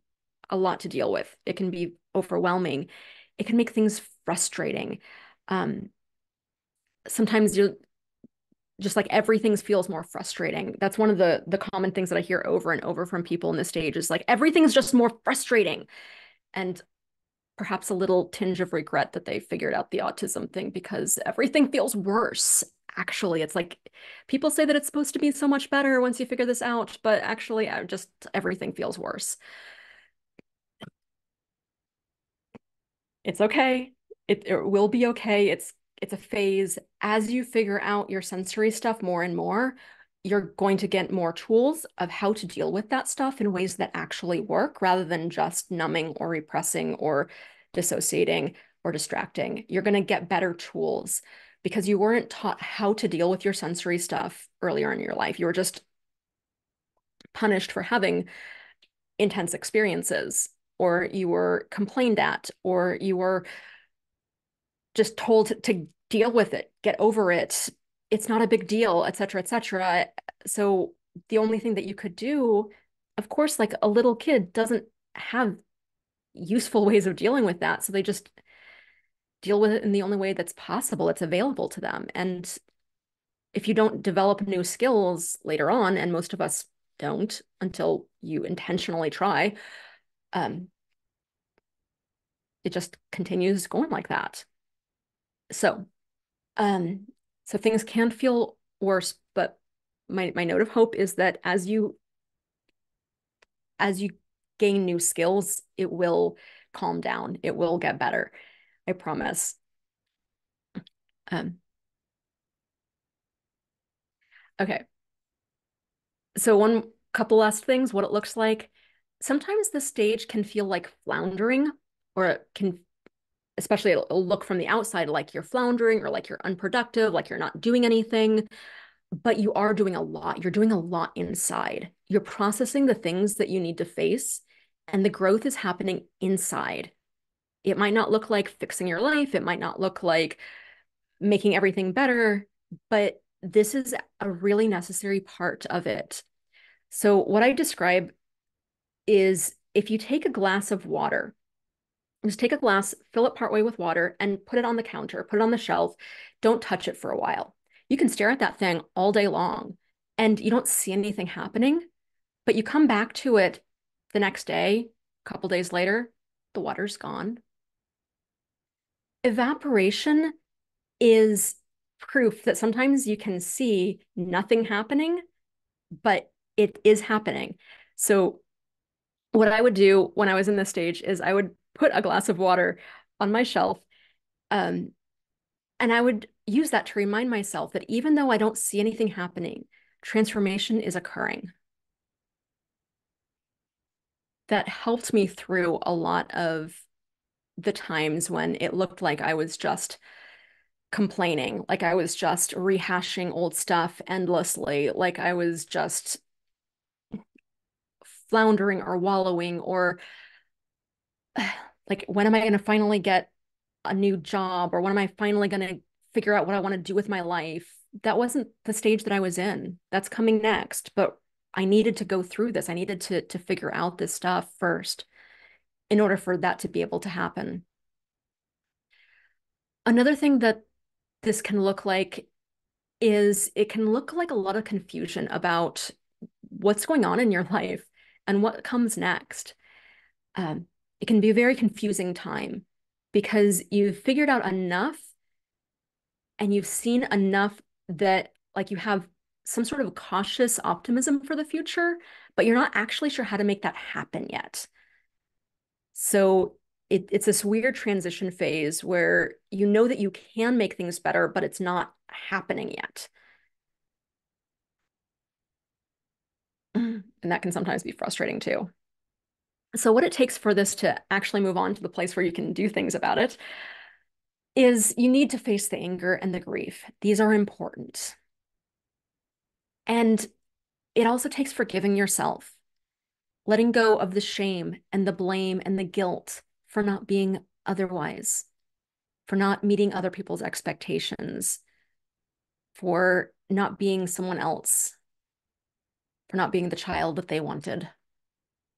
a lot to deal with. It can be overwhelming. It can make things frustrating. Um, sometimes you're just like, everything feels more frustrating. That's one of the, the common things that I hear over and over from people in this stage is like, everything's just more frustrating. And perhaps a little tinge of regret that they figured out the autism thing because everything feels worse. Actually, it's like, people say that it's supposed to be so much better once you figure this out, but actually I just, everything feels worse. It's okay. It, it will be okay. It's It's a phase. As you figure out your sensory stuff more and more, you're going to get more tools of how to deal with that stuff in ways that actually work rather than just numbing or repressing or dissociating or distracting. You're going to get better tools because you weren't taught how to deal with your sensory stuff earlier in your life. You were just punished for having intense experiences, or you were complained at, or you were just told to, to deal with it, get over it, it's not a big deal, et cetera, et cetera. So the only thing that you could do, of course, like a little kid doesn't have useful ways of dealing with that. So they just deal with it in the only way that's possible, it's available to them. And if you don't develop new skills later on, and most of us don't until you intentionally try, um, it just continues going like that. So, um, so things can feel worse, but my, my note of hope is that as you, as you gain new skills, it will calm down. It will get better. I promise. Um, okay. So one couple last things, what it looks like. Sometimes the stage can feel like floundering, or it can, especially it'll look from the outside like you're floundering or like you're unproductive, like you're not doing anything. but you are doing a lot. You're doing a lot inside. You're processing the things that you need to face, and the growth is happening inside. It might not look like fixing your life. It might not look like making everything better, but this is a really necessary part of it. So what I describe is if you take a glass of water, just take a glass, fill it partway with water, and put it on the counter, put it on the shelf. Don't touch it for a while. You can stare at that thing all day long and you don't see anything happening, but you come back to it the next day, a couple days later, the water's gone. Evaporation is proof that sometimes you can see nothing happening, but it is happening. So what I would do when I was in this stage is I would put a glass of water on my shelf, um, and I would use that to remind myself that even though I don't see anything happening, transformation is occurring. That helped me through a lot of the times when it looked like I was just complaining, like I was just rehashing old stuff endlessly, like I was just floundering or wallowing, or like, when am I going to finally get a new job? Or when am I finally going to figure out what I want to do with my life? That wasn't the stage that I was in. That's coming next, but I needed to go through this. I needed to, to figure out this stuff first in order for that to be able to happen. Another thing that this can look like is it can look like a lot of confusion about what's going on in your life and what comes next. Um, it can be a very confusing time because you've figured out enough and you've seen enough that, like, you have some sort of cautious optimism for the future, but you're not actually sure how to make that happen yet. So it, it's this weird transition phase where you know that you can make things better, but it's not happening yet. And that can sometimes be frustrating too. So what it takes for this to actually move on to the place where you can do things about it is you need to face the anger and the grief. These are important. And it also takes forgiving yourself, letting go of the shame and the blame and the guilt for not being otherwise, for not meeting other people's expectations, for not being someone else, for not being the child that they wanted,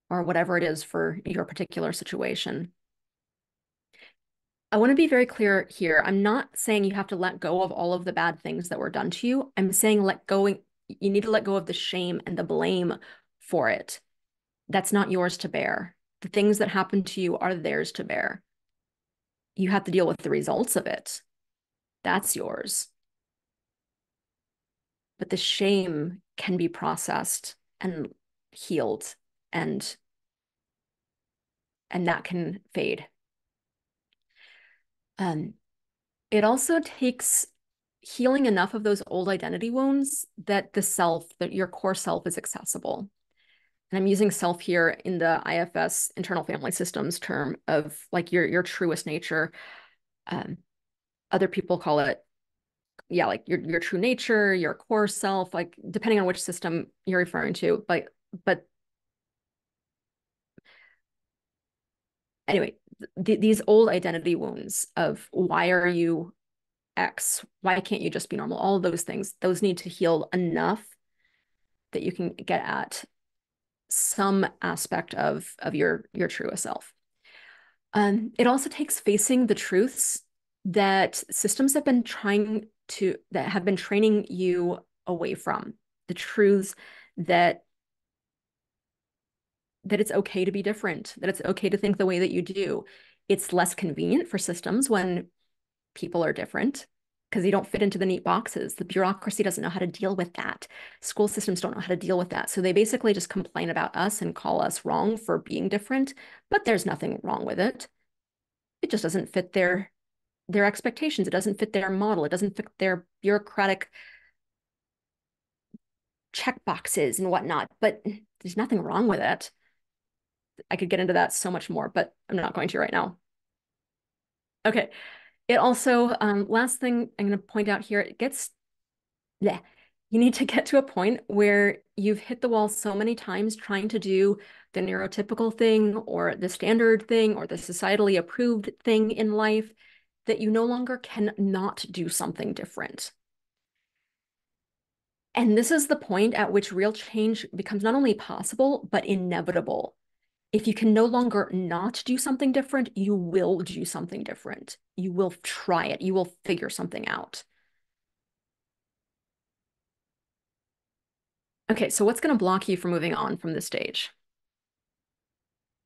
or whatever it is for your particular situation. I want to be very clear here. I'm not saying you have to let go of all of the bad things that were done to you. I'm saying let go. You need to let go of the shame and the blame for it. That's not yours to bear. The things that happen to you are theirs to bear. You have to deal with the results of it. That's yours. But the shame can be processed and healed, and, and that can fade. Um, it also takes healing enough of those old identity wounds that the self, that your core self, is accessible. And I'm using self here in the I F S, internal family systems, term of, like, your, your truest nature. Um, other people call it, yeah, like your, your true nature, your core self, like, depending on which system you're referring to, but, but anyway, th these old identity wounds of, why are you X? Why can't you just be normal? All of those things, those need to heal enough that you can get at some aspect of, of your, your truest self. Um, it also takes facing the truths that systems have been trying to, that have been training you away from, the truths that, that it's okay to be different, that it's okay to think the way that you do. It's less convenient for systems when people are different because they don't fit into the neat boxes. The bureaucracy doesn't know how to deal with that. School systems don't know how to deal with that. So they basically just complain about us and call us wrong for being different, but there's nothing wrong with it. It just doesn't fit their, their expectations. It doesn't fit their model. It doesn't fit their bureaucratic checkboxes and whatnot, but there's nothing wrong with it. I could get into that so much more, but I'm not going to right now. Okay. It also, um, last thing I'm going to point out here, it gets, bleh, you need to get to a point where you've hit the wall so many times trying to do the neurotypical thing or the standard thing or the societally approved thing in life that you no longer can not do something different. And this is the point at which real change becomes not only possible, but inevitable. If you can no longer not do something different, you will do something different. You will try it. You will figure something out. Okay, so what's going to block you from moving on from this stage?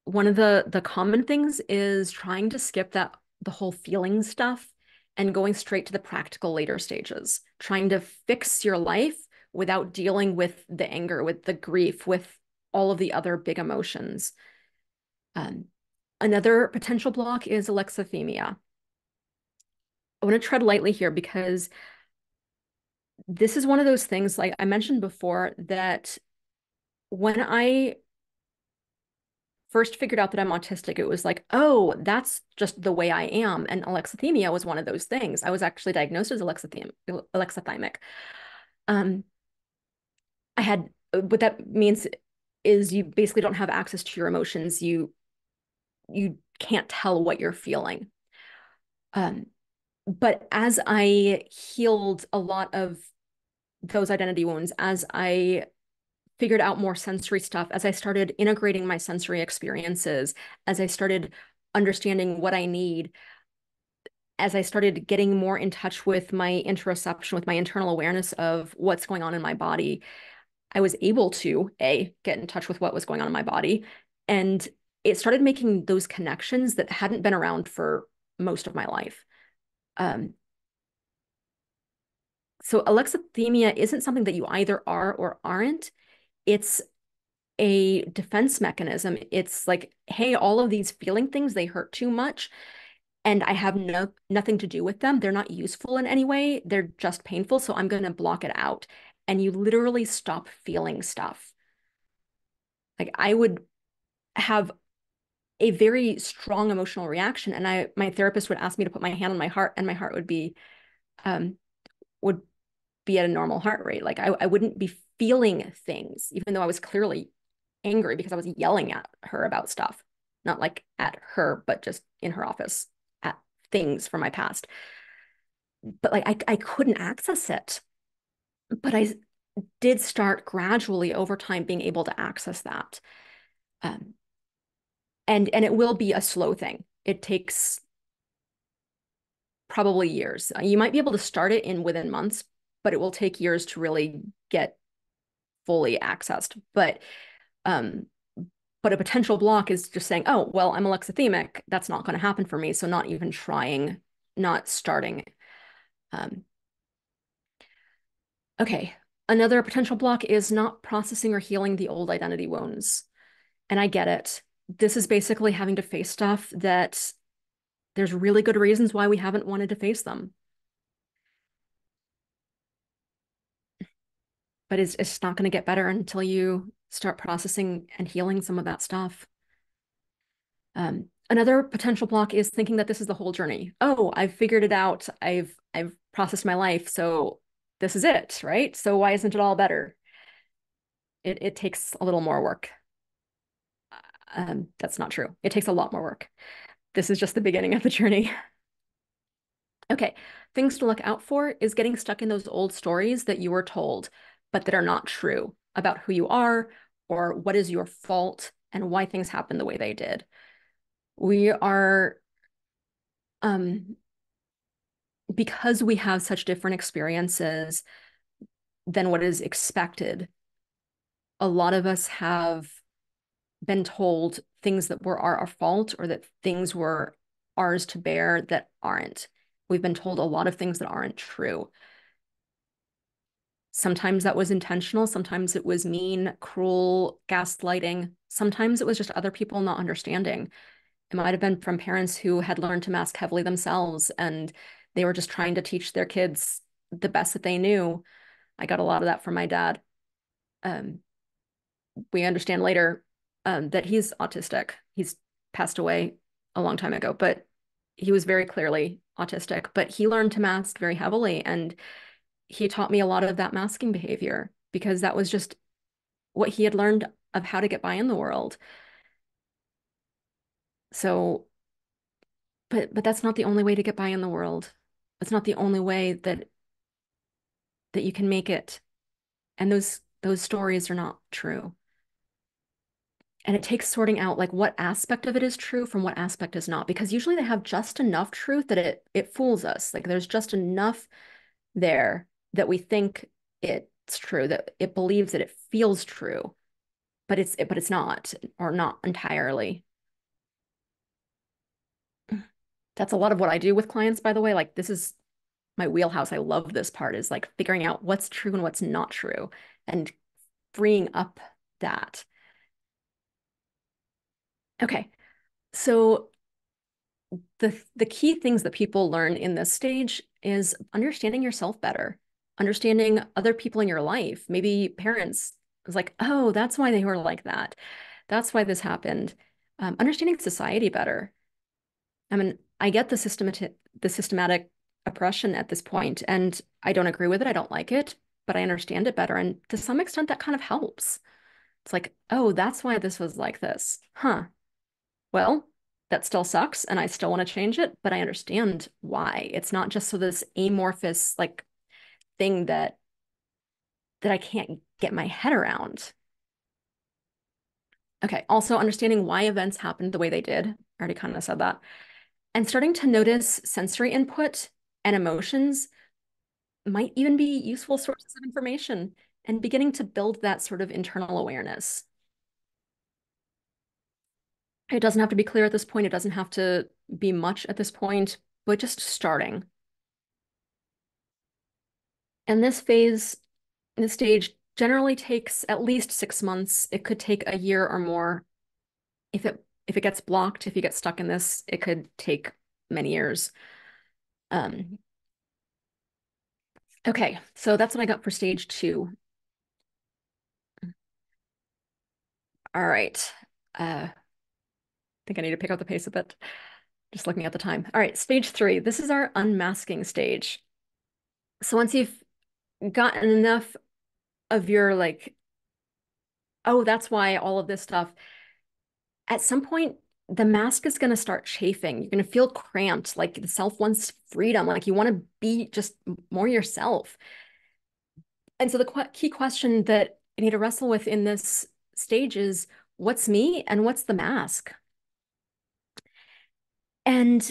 One of the, the common things is trying to skip that the whole feeling stuff and going straight to the practical later stages, trying to fix your life without dealing with the anger, with the grief, with all of the other big emotions. Um, another potential block is alexithymia. I want to tread lightly here because this is one of those things, like I mentioned before, that when I first figured out that I'm autistic, it was like, oh, that's just the way I am. And alexithymia was one of those things. I was actually diagnosed as alexithymic. alexithymic. Um, I had, what that means is you basically don't have access to your emotions. You, you can't tell what you're feeling. Um, But as I healed a lot of those identity wounds, as I figured out more sensory stuff, as I started integrating my sensory experiences, as I started understanding what I need, as I started getting more in touch with my interoception, with my internal awareness of what's going on in my body, I was able to, A, get in touch with what was going on in my body. And it started making those connections that hadn't been around for most of my life. Um, so alexithymia isn't something that you either are or aren't. It's a defense mechanism. It's like, hey, all of these feeling things, they hurt too much and I have no nothing to do with them. They're not useful in any way. They're just painful. So I'm going to block it out. And you literally stop feeling stuff. Like I would have a very strong emotional reaction. And I, my therapist would ask me to put my hand on my heart and my heart would be, um, would be at a normal heart rate. Like I, I wouldn't be feeling things, even though I was clearly angry because I was yelling at her about stuff, not like at her, but just in her office at things from my past. But like, I, I couldn't access it, but I did start gradually over time being able to access that. Um, And, and it will be a slow thing. It takes probably years. You might be able to start it in within months, but it will take years to really get fully accessed. But, um, but a potential block is just saying, oh, well, I'm alexithymic. That's not going to happen for me. So not even trying, not starting. Um, okay. Another potential block is not processing or healing the old identity wounds. And I get it. This is basically having to face stuff that there's really good reasons why we haven't wanted to face them. But it's, it's not going to get better until you start processing and healing some of that stuff. Um, another potential block is thinking that this is the whole journey. Oh, I've figured it out. I've, I've processed my life. So this is it, right? So why isn't it all better? It, it takes a little more work. Um, that's not true. It takes a lot more work. This is just the beginning of the journey. Okay, things to look out for is getting stuck in those old stories that you were told, but that are not true about who you are or what is your fault and why things happen the way they did. We are, um, because we have such different experiences than what is expected, a lot of us have been told things that were our, our fault or that things were ours to bear that aren't. We've been told a lot of things that aren't true. Sometimes that was intentional. Sometimes it was mean, cruel, gaslighting. Sometimes it was just other people not understanding. It might have been from parents who had learned to mask heavily themselves and they were just trying to teach their kids the best that they knew. I got a lot of that from my dad. Um, we understand later Um, that he's autistic. He's passed away a long time ago, but he was very clearly autistic, but he learned to mask very heavily and he taught me a lot of that masking behavior, because that was just what he had learned of how to get by in the world. So, but, but that's not the only way to get by in the world. It's not the only way that, that you can make it. And those, those stories are not true. And it takes sorting out like what aspect of it is true from what aspect is not, because usually they have just enough truth that it it fools us. Like there's just enough there that we think it's true, that it believes that it feels true, but it's but it's not, or not entirely. That's a lot of what I do with clients, by the way. Like this is my wheelhouse. I love this part, is like figuring out what's true and what's not true and freeing up that. Okay, so the, the key things that people learn in this stage is understanding yourself better, understanding other people in your life. Maybe parents was like, oh, that's why they were like that. That's why this happened. Um, understanding society better. I mean, I get the systematic, the systematic oppression at this point, and I don't agree with it. I don't like it, but I understand it better. And to some extent, that kind of helps. It's like, oh, that's why this was like this. Huh. Well, that still sucks and I still want to change it, but I understand why. It's not just so this amorphous like thing that that I can't get my head around. Okay, also understanding why events happened the way they did. I already kind of said that. And starting to notice sensory input and emotions might even be useful sources of information, and beginning to build that sort of internal awareness. It doesn't have to be clear at this point. It doesn't have to be much at this point, but just starting. And this phase, this stage generally takes at least six months. It could take a year or more. If it, if it gets blocked, if you get stuck in this, it could take many years. Um, okay, so that's what I got for stage two. All right. Uh, I think I need to pick up the pace a bit, just looking at the time. All right, stage three, this is our unmasking stage. So once you've gotten enough of your like, oh, that's why all of this stuff, at some point, the mask is gonna start chafing. You're gonna feel cramped, like the self wants freedom, like you wanna be just more yourself. And so the qu key question that you need to wrestle with in this stage is, what's me and what's the mask? And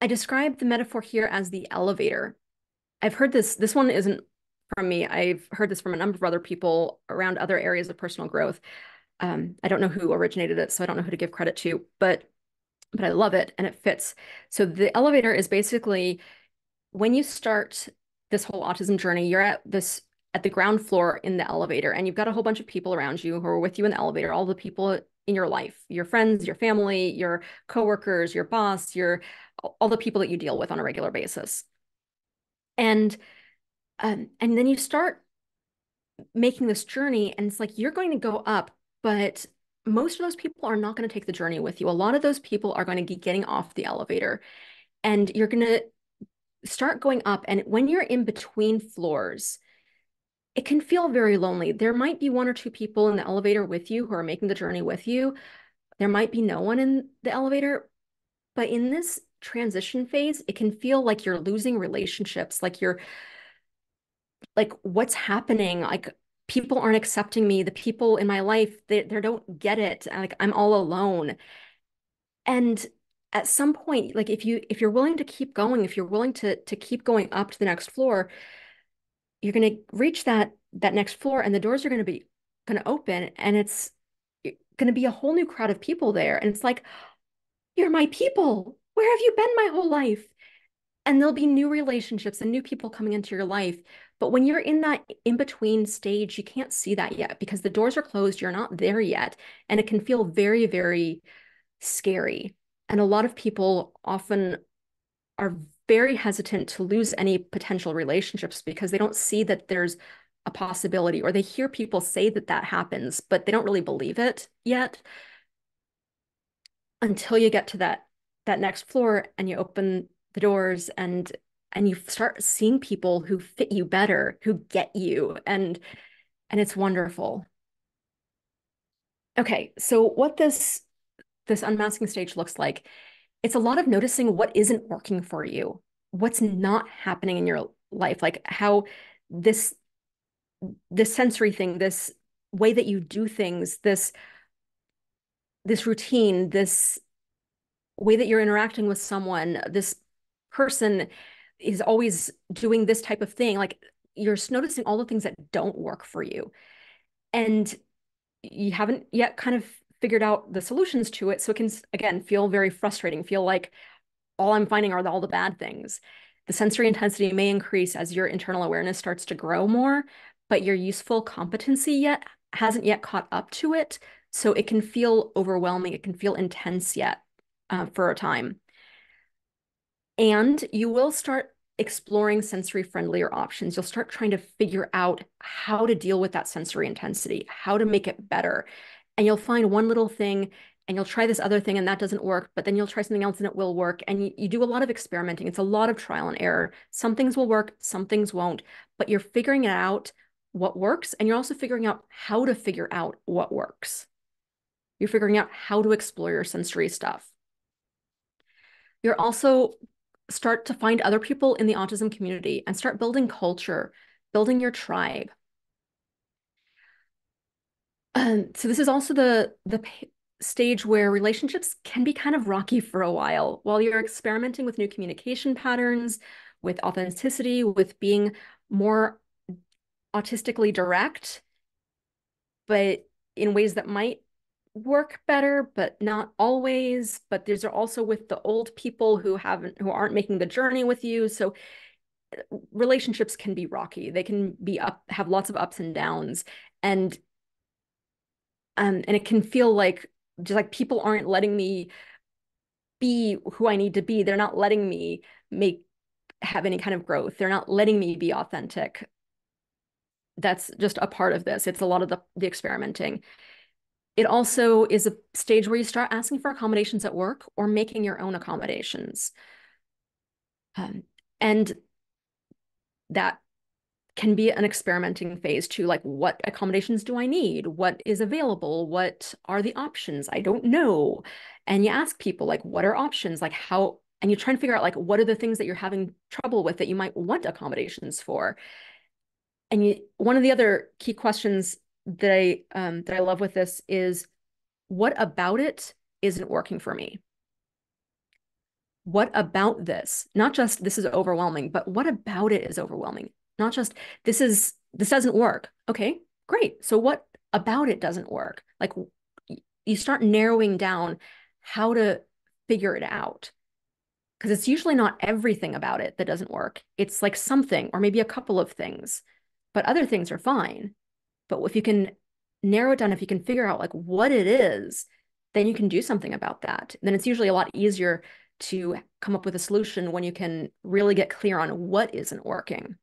I describe the metaphor here as the elevator. I've heard this, this one isn't from me. I've heard this from a number of other people around other areas of personal growth. Um, I don't know who originated it, so I don't know who to give credit to, but, but I love it and it fits. So the elevator is basically when you start this whole autism journey, you're at this, at the ground floor in the elevator, and you've got a whole bunch of people around you who are with you in the elevator, all the people in your life, your friends, your family, your coworkers, your boss, your, all the people that you deal with on a regular basis. And, um, and then you start making this journey, and it's like, you're going to go up, but most of those people are not going to take the journey with you. A lot of those people are going to be getting off the elevator, and you're going to start going up. And when you're in between floors, it can feel very lonely. There might be one or two people in the elevator with you who are making the journey with you. There might be no one in the elevator, but in this transition phase, it can feel like you're losing relationships, like you're, like what's happening? Like people aren't accepting me. The people in my life, they, they don't get it. Like I'm all alone. And at some point, like if you, if you're willing to keep going, if you're willing to, to keep going up to the next floor, you're going to reach that, that next floor, and the doors are going to be going to open, and it's going to be a whole new crowd of people there. And it's like, you're my people. Where have you been my whole life? And there'll be new relationships and new people coming into your life. But when you're in that in-between stage, you can't see that yet because the doors are closed. You're not there yet. And it can feel very, very scary. And a lot of people often are very hesitant to lose any potential relationships because they don't see that there's a possibility, or they hear people say that that happens, but they don't really believe it yet until you get to that, that next floor and you open the doors and and you start seeing people who fit you better, who get you, and and it's wonderful. Okay, so what this this unmasking stage looks like, it's a lot of noticing what isn't working for you, what's not happening in your life, like how this this sensory thing, this way that you do things, this this routine, this way that you're interacting with someone, this person is always doing this type of thing. Like, you're noticing all the things that don't work for you, and you haven't yet kind of figured out the solutions to it. So it can, again, feel very frustrating, feel like all I'm finding are all the bad things. The sensory intensity may increase as your internal awareness starts to grow more, but your useful competency yet hasn't yet caught up to it. So it can feel overwhelming. It can feel intense yet uh, for a time. And you will start exploring sensory friendlier options. You'll start trying to figure out how to deal with that sensory intensity, how to make it better. And you'll find one little thing and you'll try this other thing and that doesn't work, but then you'll try something else and it will work. And you, you do a lot of experimenting. It's a lot of trial and error. Some things will work, some things won't, but you're figuring out what works. And you're also figuring out how to figure out what works. You're figuring out how to explore your sensory stuff. You're also start to find other people in the autism community and start building culture, building your tribe. Um, so this is also the, the stage where relationships can be kind of rocky for a while, while you're experimenting with new communication patterns, with authenticity, with being more autistically direct, but in ways that might work better, but not always. But these are also with the old people who haven't, who aren't making the journey with you. So relationships can be rocky. They can be up, have lots of ups and downs, and um, and it can feel like just like people aren't letting me be who I need to be. They're not letting me make have any kind of growth. They're not letting me be authentic. That's just a part of this. It's a lot of the the experimenting. It also is a stage where you start asking for accommodations at work or making your own accommodations. Um, and that can be an experimenting phase too, like what accommodations do I need? What is available? What are the options? I don't know. And you ask people like, what are options? Like how, and you try and figure out like, what are the things that you're having trouble with that you might want accommodations for? And you, one of the other key questions that I, um, that I love with this is, what about it isn't working for me? What about this? Not just this is overwhelming, but what about it is overwhelming? Not just this is, this doesn't work. Okay, great. So what about it doesn't work? Like, you start narrowing down how to figure it out. Because it's usually not everything about it that doesn't work. It's like something, or maybe a couple of things, but other things are fine. But if you can narrow it down, if you can figure out like what it is, then you can do something about that. And then it's usually a lot easier to come up with a solution when you can really get clear on what isn't working.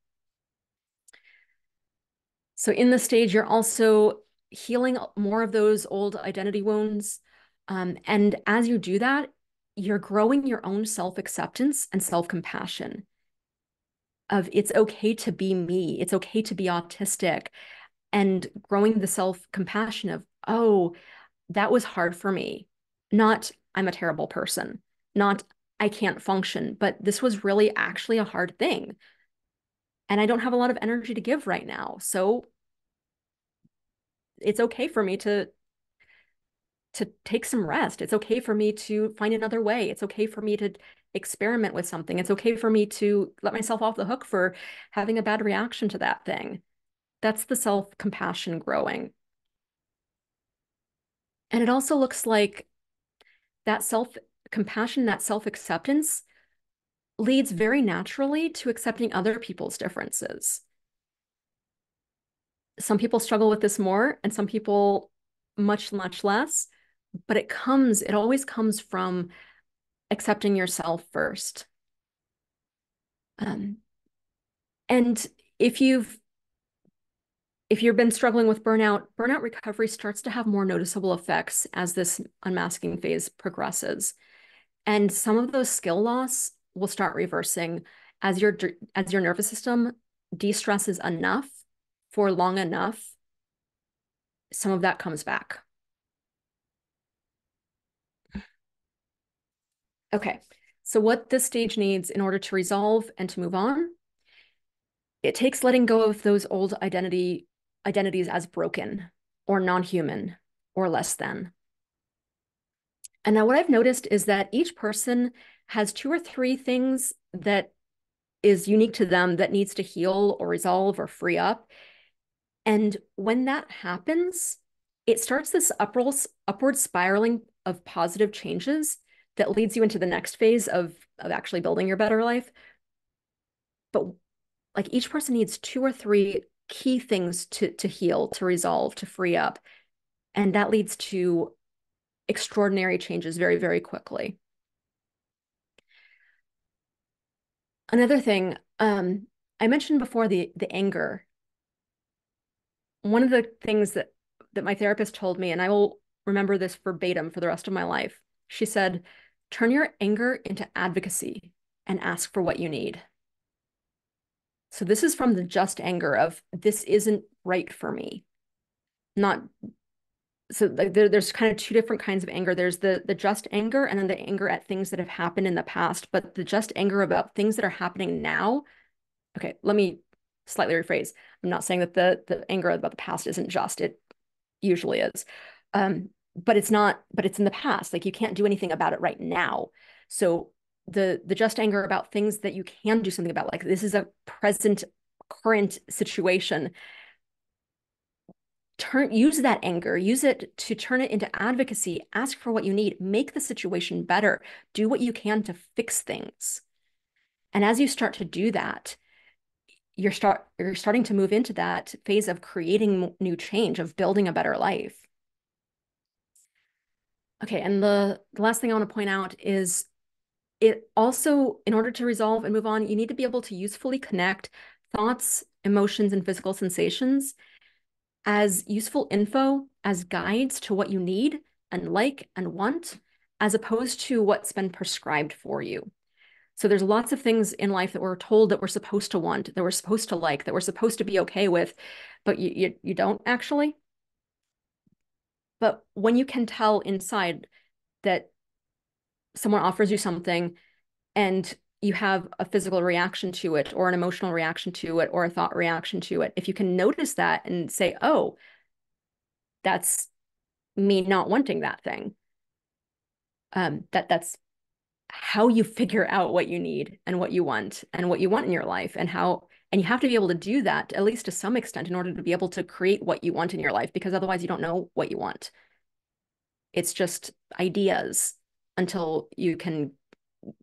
So in this stage, you're also healing more of those old identity wounds. Um, and as you do that, you're growing your own self-acceptance and self-compassion of it's okay to be me. It's okay to be autistic. And growing the self-compassion of, oh, that was hard for me. Not, I'm a terrible person. Not, I can't function. But this was really actually a hard thing. And I don't have a lot of energy to give right now. So it's okay for me to, to take some rest. It's okay for me to find another way. It's okay for me to experiment with something. It's okay for me to let myself off the hook for having a bad reaction to that thing. That's the self-compassion growing. And it also looks like that self-compassion, that self-acceptance leads very naturally to accepting other people's differences. Some people struggle with this more and some people much, much less, but it comes, it always comes from accepting yourself first. Um, and if you've If you've been struggling with burnout, burnout recovery starts to have more noticeable effects as this unmasking phase progresses. And some of those skill loss will start reversing as your as your nervous system de-stresses enough for long enough, some of that comes back. Okay, so what this stage needs in order to resolve and to move on, it takes letting go of those old identity identities as broken or non-human or less than. And now what I've noticed is that each person has two or three things that is unique to them that needs to heal or resolve or free up. And when that happens, it starts this upward, upward spiraling of positive changes that leads you into the next phase of, of actually building your better life. But like each person needs two or three key things to, to heal, to resolve, to free up. And that leads to extraordinary changes very, very quickly. Another thing, um, I mentioned before the, the anger. One of the things that, that my therapist told me, and I will remember this verbatim for the rest of my life, she said, turn your anger into advocacy and ask for what you need. So this is from the just anger of, this isn't right for me. Not, so there, there's kind of two different kinds of anger. There's the, the just anger and then the anger at things that have happened in the past, but the just anger about things that are happening now. Okay, let me slightly rephrase. I'm not saying that the, the anger about the past isn't just, it usually is. Um, but it's not, but it's in the past. Like you can't do anything about it right now. So the, the just anger about things that you can do something about, like this is a present current situation. Turn, use that anger, use it to turn it into advocacy, ask for what you need, make the situation better, do what you can to fix things. And as you start to do that, you're start, you're starting to move into that phase of creating new change, of building a better life. Okay, and the, the last thing I want to point out is it also, in order to resolve and move on, you need to be able to usefully connect thoughts, emotions, and physical sensations as useful info, as guides to what you need and like and want, as opposed to what's been prescribed for you. So there's lots of things in life that we're told that we're supposed to want, that we're supposed to like, that we're supposed to be okay with, but you, you, you don't actually. But when you can tell inside that someone offers you something and you have a physical reaction to it or an emotional reaction to it or a thought reaction to it, if you can notice that and say, oh, that's me not wanting that thing, um, that that's how you figure out what you need and what you want and what you want in your life and how. And you have to be able to do that, at least to some extent, in order to be able to create what you want in your life, because otherwise you don't know what you want. It's just ideas until you can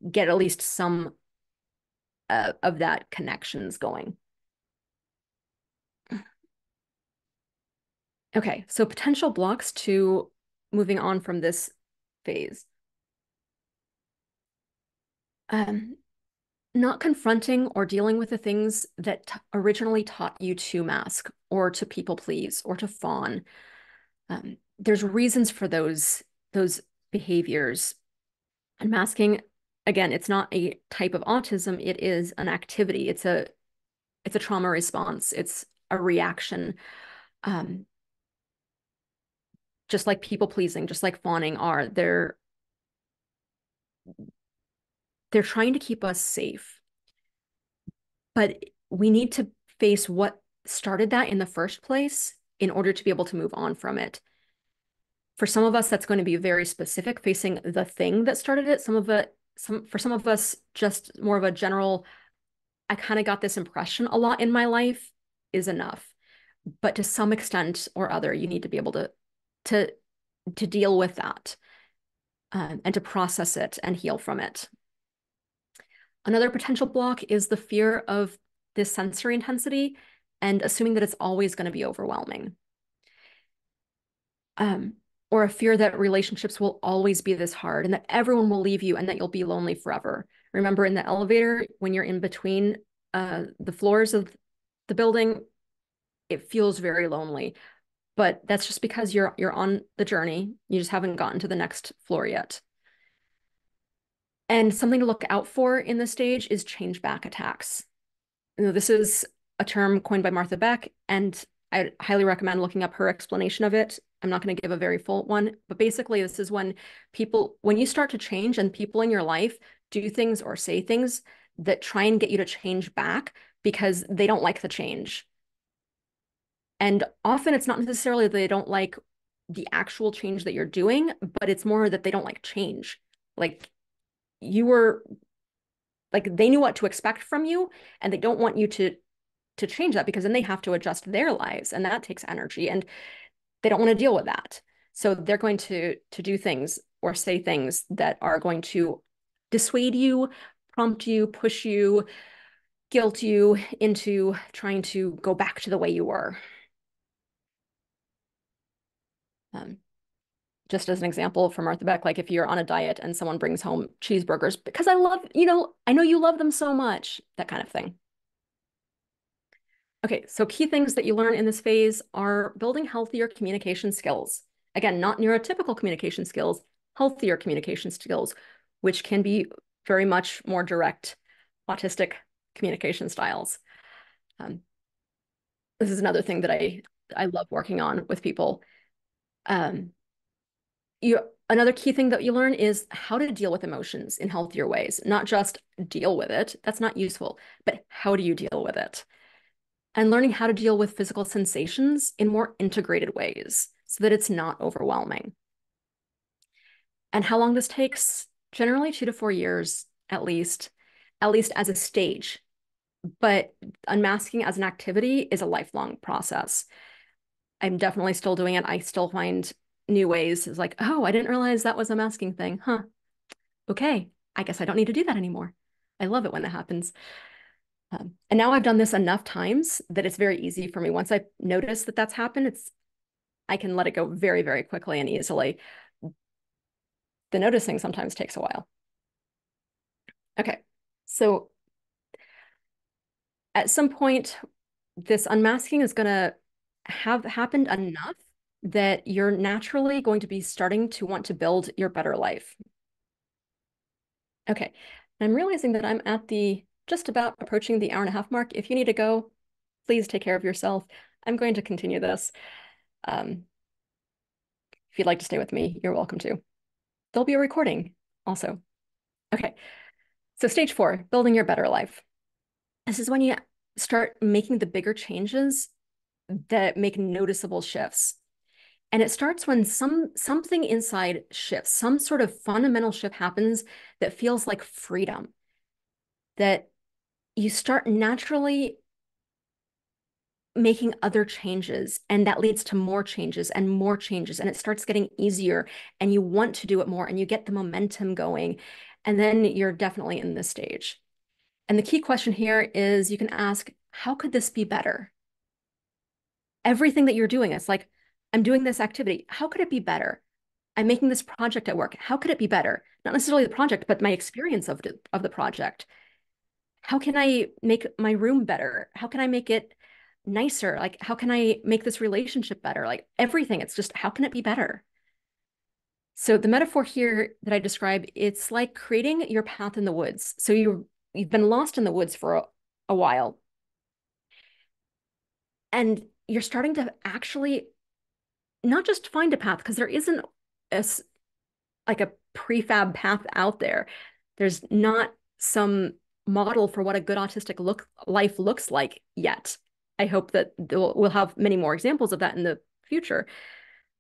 get at least some uh, of that connections going. Okay, so potential blocks to moving on from this phase. Um. Not confronting or dealing with the things that t- originally taught you to mask or to people please or to fawn. Um, there's reasons for those, those behaviors. And masking, again, it's not a type of autism. It is an activity. It's a, it's a trauma response. It's a reaction. Um, just like people pleasing, just like fawning are, they're They're trying to keep us safe, but we need to face what started that in the first place in order to be able to move on from it. For some of us, that's going to be very specific, facing the thing that started it. Some of it, some for some of us, just more of a general, I kind of got this impression a lot in my life is enough. But to some extent or other, you need to be able to, to, to deal with that um, and to process it and heal from it. Another potential block is the fear of this sensory intensity and assuming that it's always going to be overwhelming. Um, or a fear that relationships will always be this hard and that everyone will leave you and that you'll be lonely forever. Remember in the elevator, when you're in between uh, the floors of the building, it feels very lonely. But that's just because you're, you're on the journey. You just haven't gotten to the next floor yet. And something to look out for in this stage is change back attacks. You know, this is a term coined by Martha Beck, and I highly recommend looking up her explanation of it. I'm not going to give a very full one, but basically this is when people, when you start to change and people in your life do things or say things that try and get you to change back because they don't like the change. And often it's not necessarily that they don't like the actual change that you're doing, but it's more that they don't like change. Like you were, like they knew what to expect from you and they don't want you to, to change that because then they have to adjust their lives and that takes energy and they don't want to deal with that. So they're going to, to do things or say things that are going to dissuade you, prompt you, push you, guilt you into trying to go back to the way you were. Um, just as an example for Martha Beck, like if you're on a diet and someone brings home cheeseburgers because I love, you know, I know you love them so much, that kind of thing. Okay, so key things that you learn in this phase are building healthier communication skills. Again, not neurotypical communication skills, healthier communication skills, which can be very much more direct autistic communication styles. Um, this is another thing that I, I love working on with people. Um, you, another key thing that you learn is how to deal with emotions in healthier ways, not just deal with it, that's not useful, but how do you deal with it? And learning how to deal with physical sensations in more integrated ways so that it's not overwhelming. And how long this takes? Generally two to four years, at least, at least as a stage. But unmasking as an activity is a lifelong process. I'm definitely still doing it. I still find new ways. It's like, oh, I didn't realize that was a masking thing. Huh. Okay. I guess I don't need to do that anymore. I love it when that happens. Um, and now I've done this enough times that it's very easy for me. Once I notice that that's happened, it's, I can let it go very, very quickly and easily. The noticing sometimes takes a while. Okay, so at some point, this unmasking is gonna have happened enough that you're naturally going to be starting to want to build your better life. Okay, and I'm realizing that I'm at the, just about approaching the hour and a half mark. If you need to go, please take care of yourself. I'm going to continue this. Um, if you'd like to stay with me, you're welcome to. There'll be a recording also. Okay, so stage four, building your better life. This is when you start making the bigger changes that make noticeable shifts. And it starts when some something inside shifts, some sort of fundamental shift happens that feels like freedom, that you start naturally making other changes, and that leads to more changes and more changes, and it starts getting easier, and you want to do it more, and you get the momentum going, and then you're definitely in this stage. And the key question here is you can ask, how could this be better? Everything that you're doing, it's like, I'm doing this activity, how could it be better? I'm making this project at work, how could it be better? Not necessarily the project, but my experience of, of the project. How can I make my room better? How can I make it nicer? Like, how can I make this relationship better? Like everything, it's just, how can it be better? So the metaphor here that I describe, it's like creating your path in the woods. So you, you've been lost in the woods for a, a while. And you're starting to actually not just find a path, because there isn't a, like a prefab path out there. There's not some model for what a good autistic look life looks like yet. I hope that we'll have many more examples of that in the future.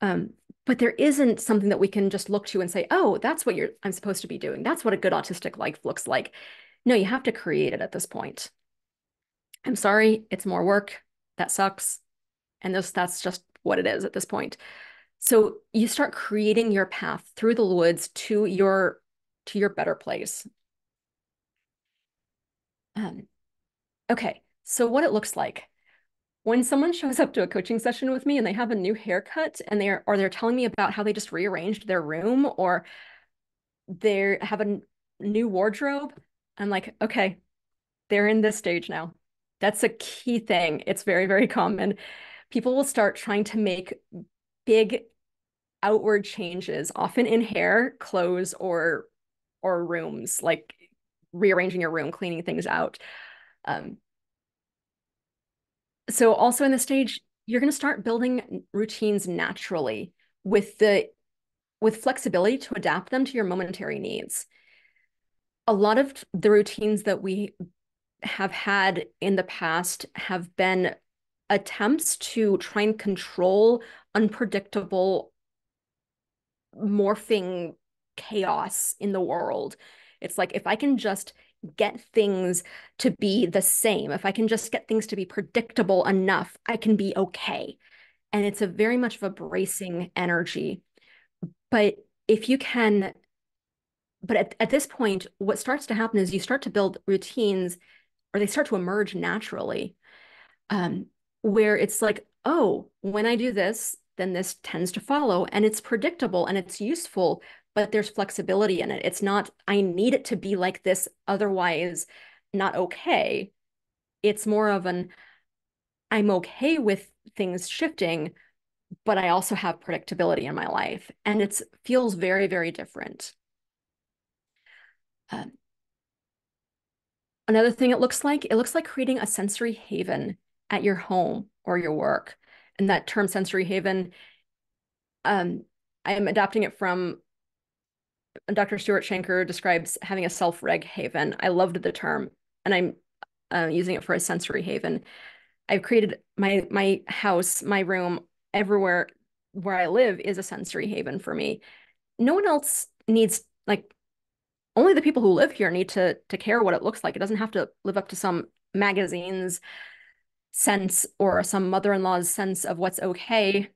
Um, but there isn't something that we can just look to and say, oh, that's what you're, I'm supposed to be doing. That's what a good autistic life looks like. No, you have to create it at this point. I'm sorry, it's more work. That sucks. And this, that's just what it is at this point. So you start creating your path through the woods to your, to your better place. Um, okay, so what it looks like. When someone shows up to a coaching session with me and they have a new haircut and they're, or they're telling me about how they just rearranged their room or they have a new wardrobe, I'm like, okay, they're in this stage now. That's a key thing. It's very, very common. People will start trying to make big outward changes, often in hair, clothes, or or rooms, like rearranging your room, cleaning things out. Um, so also in this stage, you're going to start building routines naturally with the with flexibility to adapt them to your momentary needs. A lot of the routines that we have had in the past have been attempts to try and control unpredictable morphing chaos in the world. It's like, if I can just get things to be the same, if I can just get things to be predictable enough, I can be okay. And it's a very much of a bracing energy. But if you can, but at, at this point, what starts to happen is you start to build routines, or they start to emerge naturally, um, where it's like, oh, when I do this, then this tends to follow, and it's predictable and it's useful, but there's flexibility in it. It's not, I need it to be like this, otherwise not okay. It's more of an, I'm okay with things shifting, but I also have predictability in my life, and it feels very, very different. Um, another thing it looks like, it looks like creating a sensory haven at your home or your work. And that term sensory haven, um, I'm adapting it from Doctor Stuart Shanker describes having a self-reg haven. I loved the term, and I'm uh, using it for a sensory haven. I've created my, my house, my room, everywhere where I live is a sensory haven for me. No one else needs, like, only the people who live here need to, to care what it looks like. It doesn't have to live up to some magazine's sense or some mother-in-law's sense of what's okay.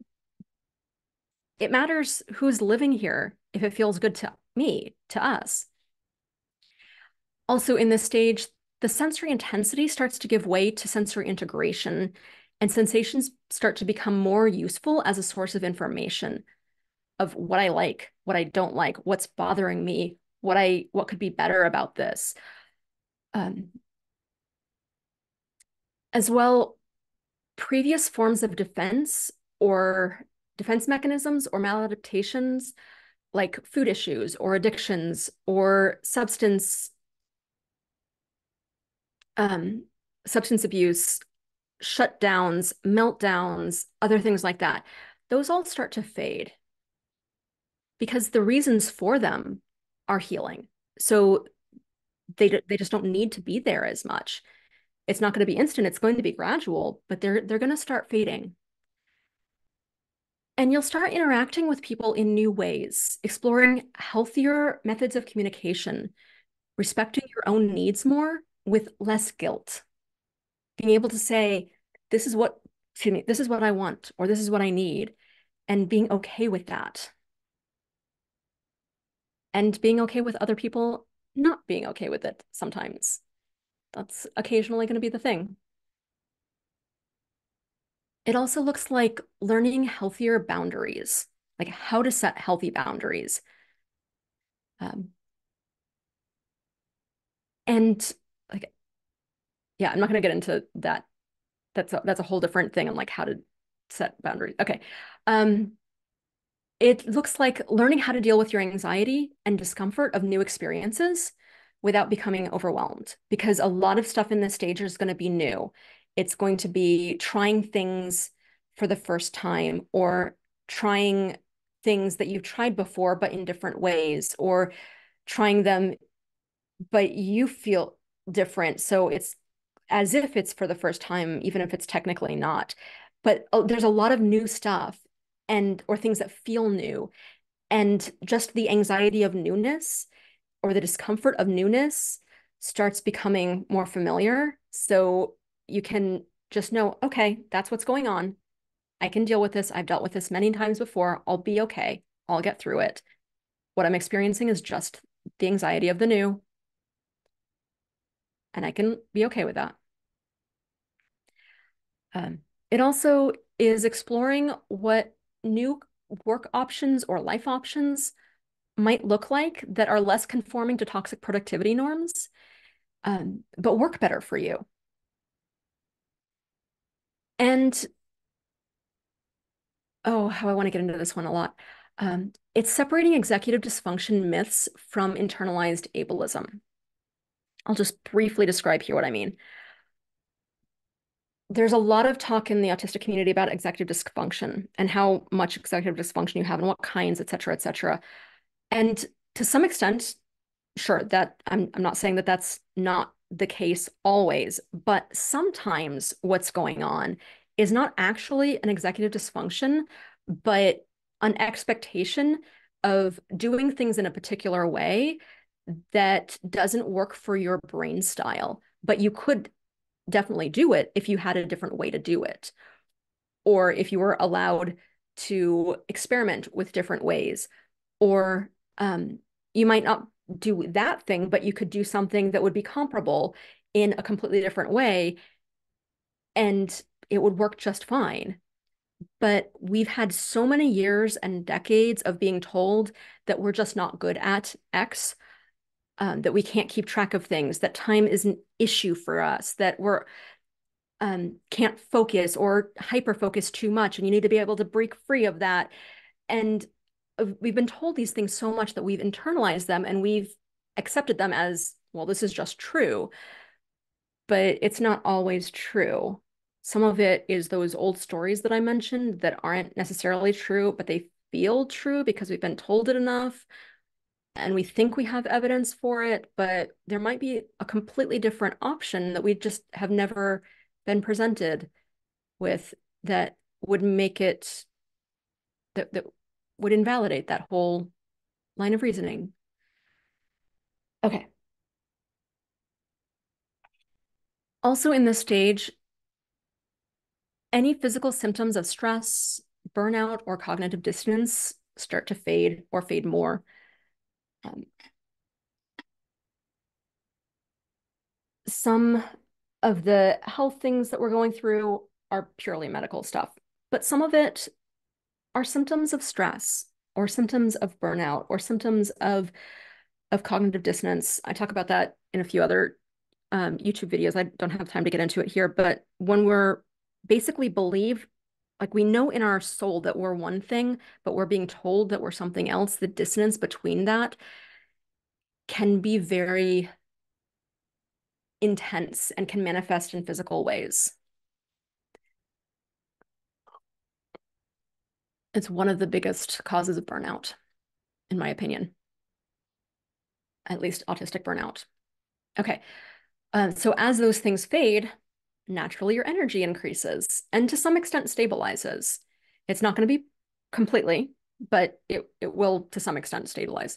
It matters who's living here if it feels good to me, to us. Also in this stage, the sensory intensity starts to give way to sensory integration, and sensations start to become more useful as a source of information of what I like, what I don't like, what's bothering me, what I what could be better about this. Um, as well, previous forms of defense or defense mechanisms or maladaptations, like food issues or addictions or substance, um, substance abuse, shutdowns, meltdowns, other things like that, those all start to fade because the reasons for them are healing. So they, they just don't need to be there as much. It's not going to be instant. It's going to be gradual, but they're, they're going to start fading. And you'll start interacting with people in new ways, exploring healthier methods of communication, respecting your own needs more with less guilt. Being able to say, this is what, excuse me, this is what I want, or this is what I need, and being okay with that. And being okay with other people not being okay with it sometimes. That's occasionally going to be the thing. It also looks like learning healthier boundaries, like how to set healthy boundaries. Um, and like, yeah, I'm not going to get into that. That's a, that's a whole different thing on like how to set boundaries. Okay. Um, it looks like learning how to deal with your anxiety and discomfort of new experiences without becoming overwhelmed, because a lot of stuff in this stage is going to be new. It's going to be trying things for the first time, or trying things that you've tried before, but in different ways, or trying them, but you feel different. So it's as if it's for the first time, even if it's technically not. But oh, there's a lot of new stuff, and or things that feel new, and just the anxiety of newness or the discomfort of newness starts becoming more familiar. So you can just know, okay, that's what's going on. I can deal with this. I've dealt with this many times before. I'll be okay. I'll get through it. What I'm experiencing is just the anxiety of the new, and I can be okay with that. Um, it also is exploring what new work options or life options might look like that are less conforming to toxic productivity norms, um, but work better for you. And, oh, how I want to get into this one a lot. Um, it's separating executive dysfunction myths from internalized ableism. I'll just briefly describe here what I mean. There's a lot of talk in the autistic community about executive dysfunction and how much executive dysfunction you have and what kinds, et cetera, et cetera. And to some extent, sure, that I'm, I'm not saying that that's not the case always, but sometimes what's going on is not actually an executive dysfunction, but an expectation of doing things in a particular way that doesn't work for your brain style, but you could definitely do it if you had a different way to do it, or if you were allowed to experiment with different ways, or um, you might not do that thing, but you could do something that would be comparable in a completely different way, and it would work just fine. But we've had so many years and decades of being told that we're just not good at X, um, that we can't keep track of things, that time is an issue for us, that we're um, can't focus or hyper-focus too much, and you need to be able to break free of that. And we've been told these things so much that we've internalized them and we've accepted them as, well, this is just true, but it's not always true. Some of it is those old stories that I mentioned that aren't necessarily true, but they feel true because we've been told it enough and we think we have evidence for it, but there might be a completely different option that we just have never been presented with that would make it, that, that would invalidate that whole line of reasoning. Okay. Also in this stage, any physical symptoms of stress, burnout, or cognitive dissonance start to fade or fade more. Um, some of the health things that we're going through are purely medical stuff, but some of it are symptoms of stress or symptoms of burnout or symptoms of, of cognitive dissonance. I talk about that in a few other um, YouTube videos. I don't have time to get into it here, but when we're basically believe, like we know in our soul that we're one thing, but we're being told that we're something else, the dissonance between that can be very intense and can manifest in physical ways. It's one of the biggest causes of burnout, in my opinion, at least autistic burnout. Okay, um, so as those things fade, naturally your energy increases and to some extent stabilizes. It's not going to be completely, but it, it will to some extent stabilize.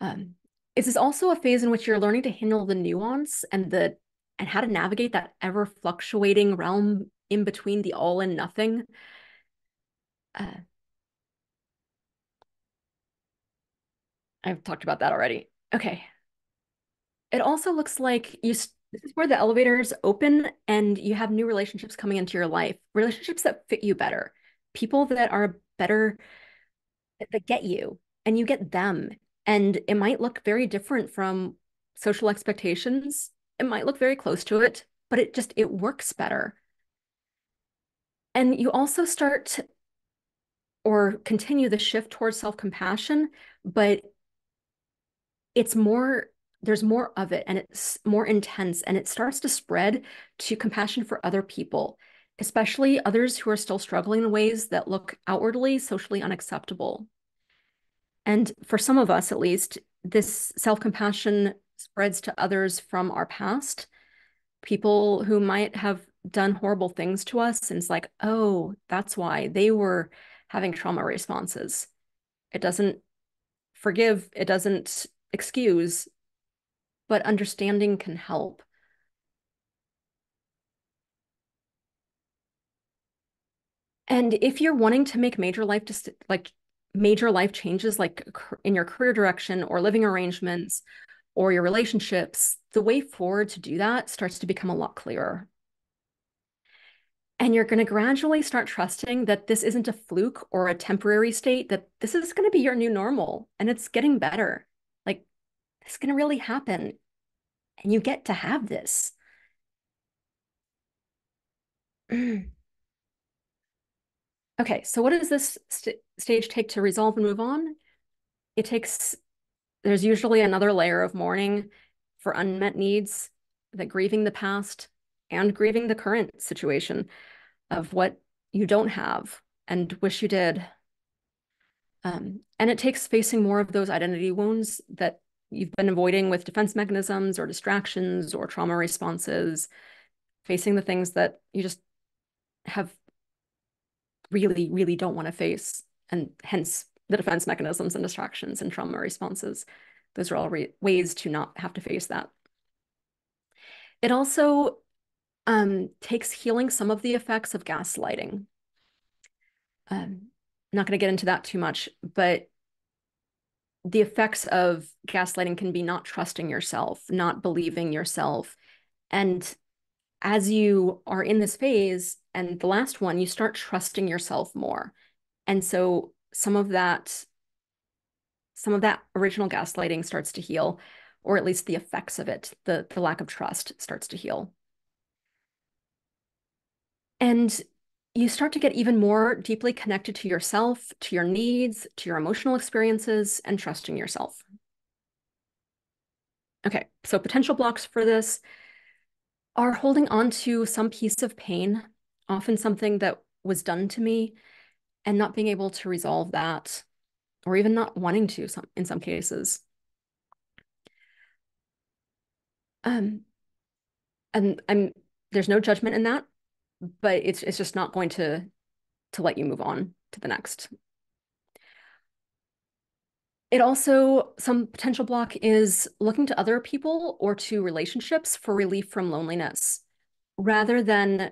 Um, this is also a phase in which you're learning to handle the nuance and, the, and how to navigate that ever fluctuating realm in between the all and nothing. Uh, I've talked about that already. Okay. It also looks like you, this is where the elevators open and you have new relationships coming into your life, relationships that fit you better, people that are better, that get you and you get them. And it might look very different from social expectations. It might look very close to it, but it just, it works better. And you also start to, or continue the shift towards self-compassion, but it's more, there's more of it and it's more intense and it starts to spread to compassion for other people, especially others who are still struggling in ways that look outwardly socially unacceptable. And for some of us, at least, this self-compassion spreads to others from our past, people who might have done horrible things to us. And it's like, oh, that's why they were having trauma responses. It doesn't forgive, it doesn't excuse, but understanding can help. And if you're wanting to make major life like major life changes, like in your career direction or living arrangements or your relationships, the way forward to do that starts to become a lot clearer. And you're going to gradually start trusting that this isn't a fluke or a temporary state, that this is going to be your new normal and it's getting better. Like, it's going to really happen and you get to have this. Okay, so what does this st stage take to resolve and move on? It takes, there's usually another layer of mourning for unmet needs, that grieving the past and grieving the current situation of what you don't have and wish you did. Um, and it takes facing more of those identity wounds that you've been avoiding with defense mechanisms or distractions or trauma responses, facing the things that you just have really, really don't want to face, and hence the defense mechanisms and distractions and trauma responses. Those are all re ways to not have to face that. It also um, takes healing some of the effects of gaslighting. Um, not going to get into that too much, but the effects of gaslighting can be not trusting yourself, not believing yourself. And as you are in this phase, and the last one, you start trusting yourself more. And so some of that, some of that original gaslighting starts to heal, or at least the effects of it, the, the lack of trust starts to heal. And you start to get even more deeply connected to yourself, to your needs, to your emotional experiences, and trusting yourself. Okay, so potential blocks for this are holding on to some piece of pain, often something that was done to me, and not being able to resolve that, or even not wanting to some, in some cases. Um, and I'm, there's no judgment in that, but it's, it's just not going to, to let you move on to the next. It also, some potential block is looking to other people or to relationships for relief from loneliness, rather than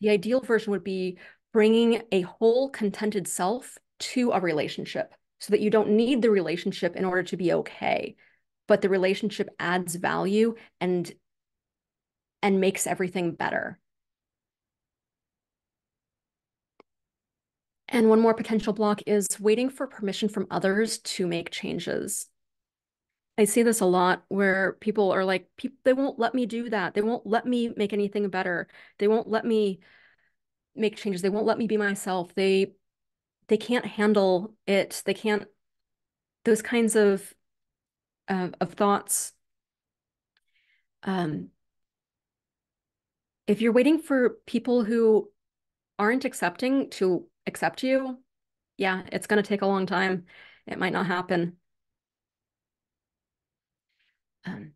the ideal version would be bringing a whole contented self to a relationship so that you don't need the relationship in order to be okay, but the relationship adds value and, and makes everything better. And one more potential block is waiting for permission from others to make changes. I see this a lot where people are like, they won't let me do that. They won't let me make anything better. They won't let me make changes. They won't let me be myself. They, they can't handle it. They can't, those kinds of, uh, of thoughts. Um, if you're waiting for people who aren't accepting to accept you, yeah, it's going to take a long time. It might not happen. Um,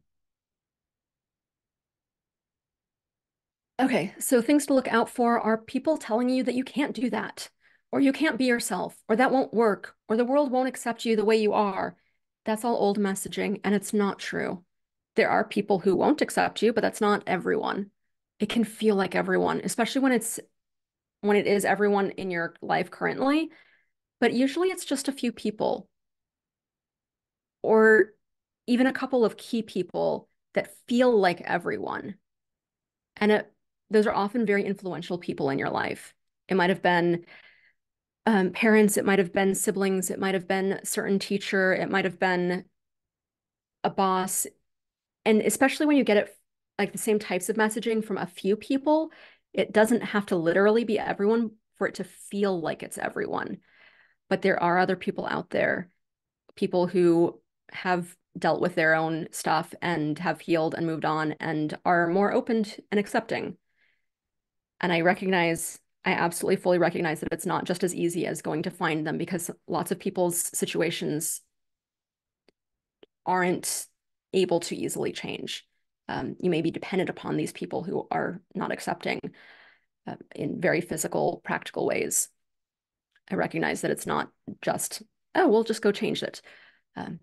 okay, so things to look out for are people telling you that you can't do that, or you can't be yourself, or that won't work, or the world won't accept you the way you are. That's all old messaging, and it's not true. There are people who won't accept you, but that's not everyone. It can feel like everyone, especially when it's when it is everyone in your life currently, but usually it's just a few people, or even a couple of key people that feel like everyone. And it, those are often very influential people in your life. It might have been um, parents, it might have been siblings, it might have been a certain teacher, it might have been a boss. And especially when you get it, like the same types of messaging from a few people, it doesn't have to literally be everyone for it to feel like it's everyone. But there are other people out there, people who have dealt with their own stuff and have healed and moved on and are more open and accepting. And I recognize, I absolutely fully recognize that it's not just as easy as going to find them, because lots of people's situations aren't able to easily change. Um, you may be dependent upon these people who are not accepting uh, in very physical, practical ways. I recognize that it's not just, oh, we'll just go change it. Um,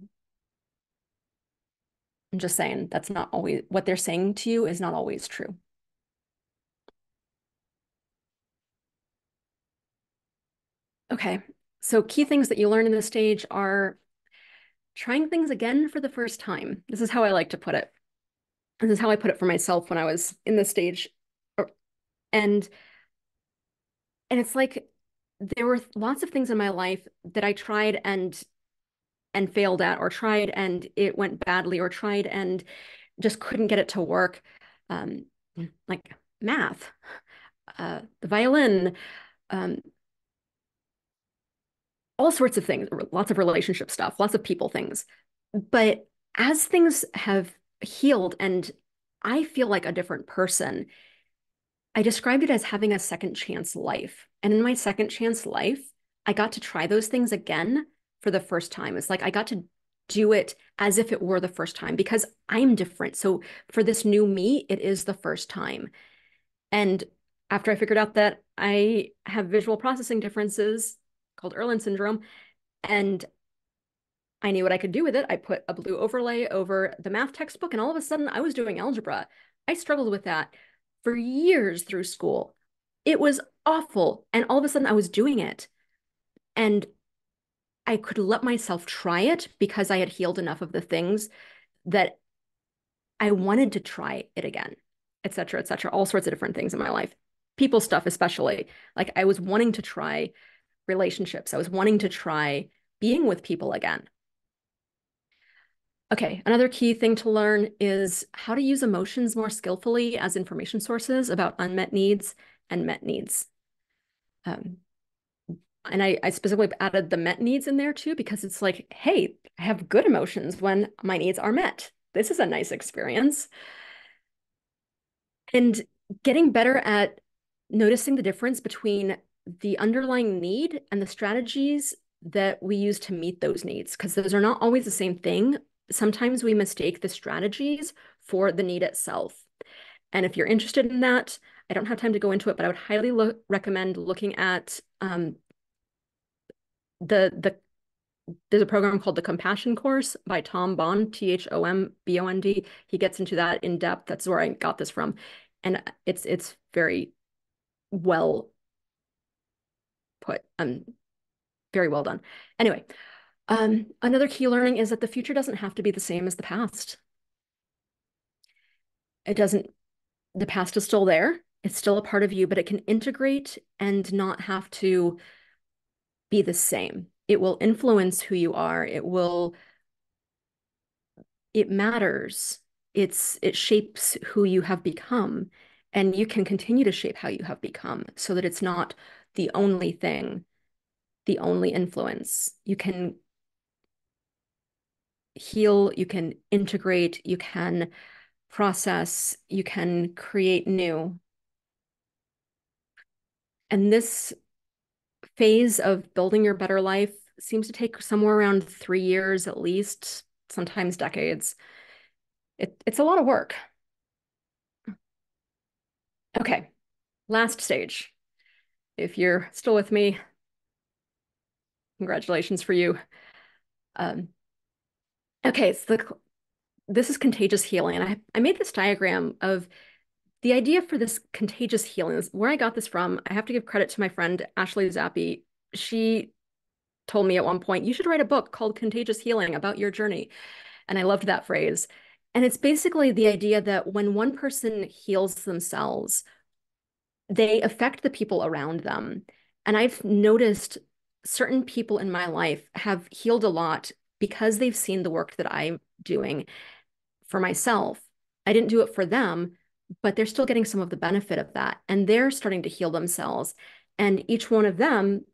I'm just saying that's not always, what they're saying to you is not always true. Okay, so key things that you learn in this stage are trying things again for the first time. This is how I like to put it. This is how I put it for myself when I was in this stage. And, and it's like there were lots of things in my life that I tried and and failed at, or tried and it went badly, or tried and just couldn't get it to work, um, like math, uh, the violin, um, all sorts of things, lots of relationship stuff, lots of people things. But as things have healed and I feel like a different person, I described it as having a second chance life. And in my second chance life, I got to try those things again for the first time. It's like I got to do it as if it were the first time because I'm different. So for this new me, it is the first time. And after I figured out that I have visual processing differences called Erlen syndrome, and I knew what I could do with it, I put a blue overlay over the math textbook, and all of a sudden I was doing algebra. I struggled with that for years through school. It was awful. And all of a sudden I was doing it. And I could let myself try it because I had healed enough of the things that I wanted to try it again, et cetera, et cetera, all sorts of different things in my life. People stuff, especially. Like I was wanting to try relationships. I was wanting to try being with people again. Okay, another key thing to learn is how to use emotions more skillfully as information sources about unmet needs and met needs. Um, and I, I specifically added the met needs in there too, because it's like, hey, I have good emotions when my needs are met. This is a nice experience. And getting better at noticing the difference between the underlying need and the strategies that we use to meet those needs, because those are not always the same thing. Sometimes we mistake the strategies for the need itself. And if you're interested in that, I don't have time to go into it, but I would highly lo- recommend looking at um, the, the, there's a program called the Compassion Course by Tom Bond, T H O M B O N D. He gets into that in depth. That's where I got this from. And it's, it's very well put, um, very well done. Anyway. Um, another key learning is that the future doesn't have to be the same as the past. It doesn't, the past is still there. It's still a part of you, but it can integrate and not have to be the same. It will influence who you are. It will, it matters. It's, it shapes who you have become, and you can continue to shape how you have become so that it's not the only thing, the only influence. You can heal, you can integrate, you can process, you can create new. And this phase of building your better life seems to take somewhere around three years at least, sometimes decades. It, it's a lot of work. Okay, last stage. If you're still with me, congratulations for you. Um, Okay, so the, this is contagious healing. And I, I made this diagram of the idea for this contagious healing. Where I got this from, I have to give credit to my friend, Ashley Zappi. She told me at one point, you should write a book called Contagious Healing about your journey. And I loved that phrase. And it's basically the idea that when one person heals themselves, they affect the people around them. And I've noticed certain people in my life have healed a lot because they've seen the work that I'm doing for myself. I didn't do it for them, but they're still getting some of the benefit of that. And they're starting to heal themselves. And each one of them,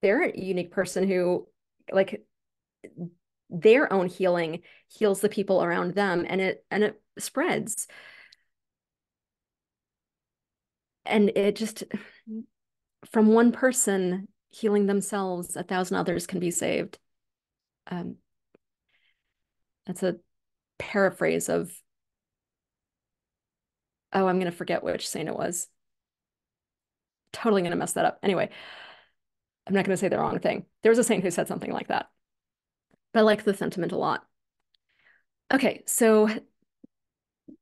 they're a unique person who, like, their own healing heals the people around them, and it, and it spreads. And it just, from one person healing themselves, a thousand others can be saved. Um, that's a paraphrase of, oh, I'm going to forget which saint it was. Totally going to mess that up. Anyway, I'm not going to say the wrong thing. There was a saint who said something like that. But I like the sentiment a lot. Okay, so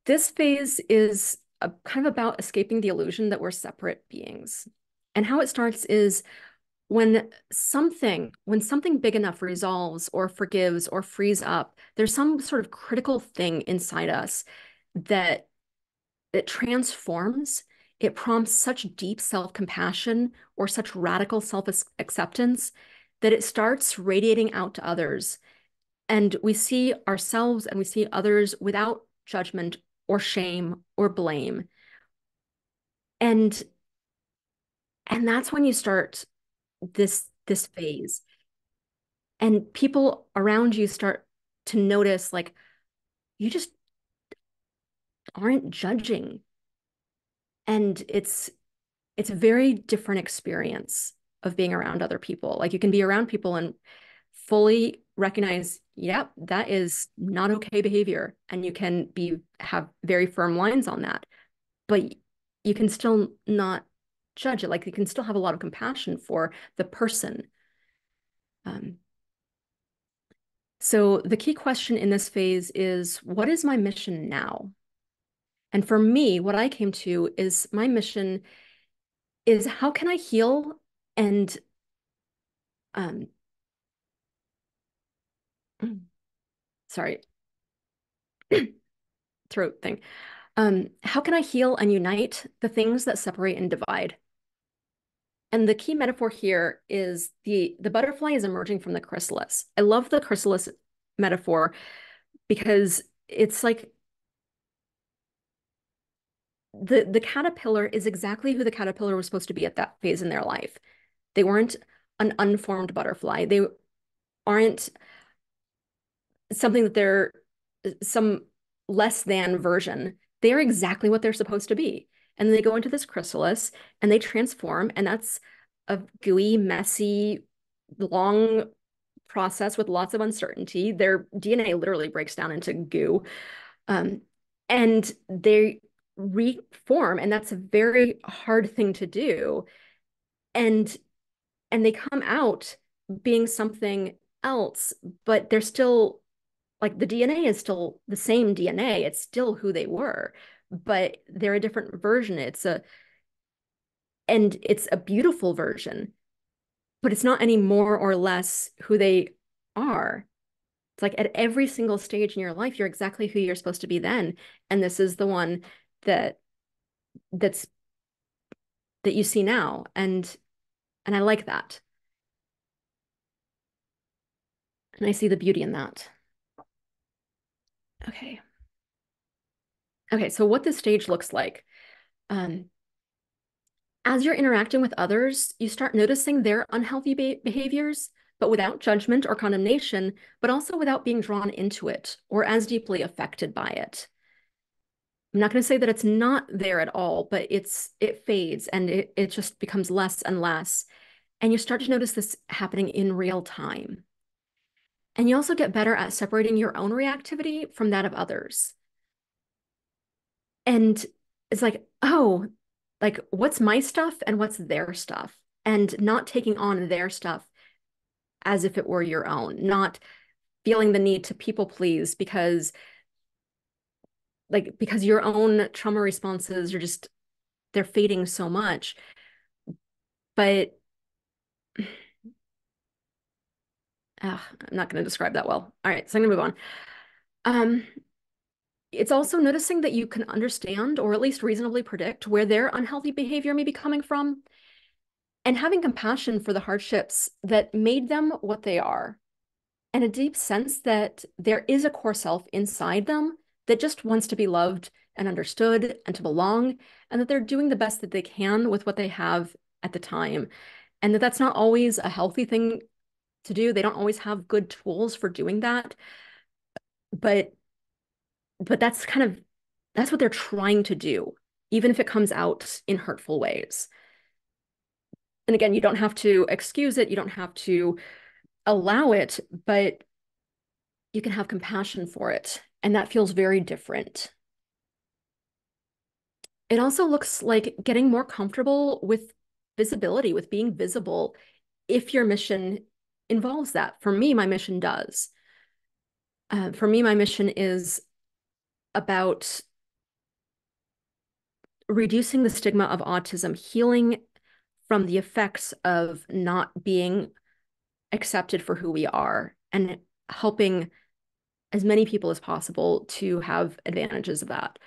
this phase is a, kind of about escaping the illusion that we're separate beings. And how it starts is, When something, when something big enough resolves or forgives or frees up, there's some sort of critical thing inside us that it transforms. It prompts such deep self-compassion or such radical self-acceptance that it starts radiating out to others. And we see ourselves and we see others without judgment or shame or blame. And, and that's when you start this this phase. And people around you start to notice, like, you just aren't judging. And it's it's a very different experience of being around other people. Like, you can be around people and fully recognize, yep, yeah, that is not okay behavior. And you can be have very firm lines on that. But you can still not judge it. Like, you can still have a lot of compassion for the person. Um, so the key question in this phase is, what is my mission now? And for me, what I came to is my mission is how can I heal and um, sorry, throat thing. Um, how can I heal and unite the things that separate and divide? And the key metaphor here is the, the butterfly is emerging from the chrysalis. I love the chrysalis metaphor because it's like the, the caterpillar is exactly who the caterpillar was supposed to be at that phase in their life. They weren't an unformed butterfly. They aren't something that they're some less than version. They are exactly what they're supposed to be. And then they go into this chrysalis and they transform. And that's a gooey, messy, long process with lots of uncertainty. Their D N A literally breaks down into goo. Um, and they reform. And that's a very hard thing to do. And, and they come out being something else, but they're still, like, the D N A is still the same D N A. It's still who they were, but they're a different version. It's a, and it's a beautiful version, but it's not any more or less who they are. It's like at every single stage in your life, you're exactly who you're supposed to be then. And this is the one that, that's, that you see now. And, and I like that. And I see the beauty in that. Okay. Okay, so what this stage looks like. Um, as you're interacting with others, you start noticing their unhealthy be behaviors, but without judgment or condemnation, but also without being drawn into it or as deeply affected by it. I'm not going to say that it's not there at all, but it's it fades and it, it just becomes less and less. And you start to notice this happening in real time. And you also get better at separating your own reactivity from that of others. And it's like, oh, like, what's my stuff and what's their stuff? And not taking on their stuff as if it were your own, not feeling the need to people please because, like, because your own trauma responses are just, they're fading so much. But... Uh, I'm not going to describe that well. All right, so I'm going to move on. Um, it's also noticing that you can understand or at least reasonably predict where their unhealthy behavior may be coming from and having compassion for the hardships that made them what they are and a deep sense that there is a core self inside them that just wants to be loved and understood and to belong and that they're doing the best that they can with what they have at the time and that that's not always a healthy thing to do. They don't always have good tools for doing that, but but that's kind of that's what they're trying to do, even if it comes out in hurtful ways. And again, you don't have to excuse it, you don't have to allow it, but you can have compassion for it, and that feels very different. It also looks like getting more comfortable with visibility, with being visible, if your mission involves that. For me, my mission does. Uh, for me, my mission is about reducing the stigma of autism, healing from the effects of not being accepted for who we are, and helping as many people as possible to have advantages of that.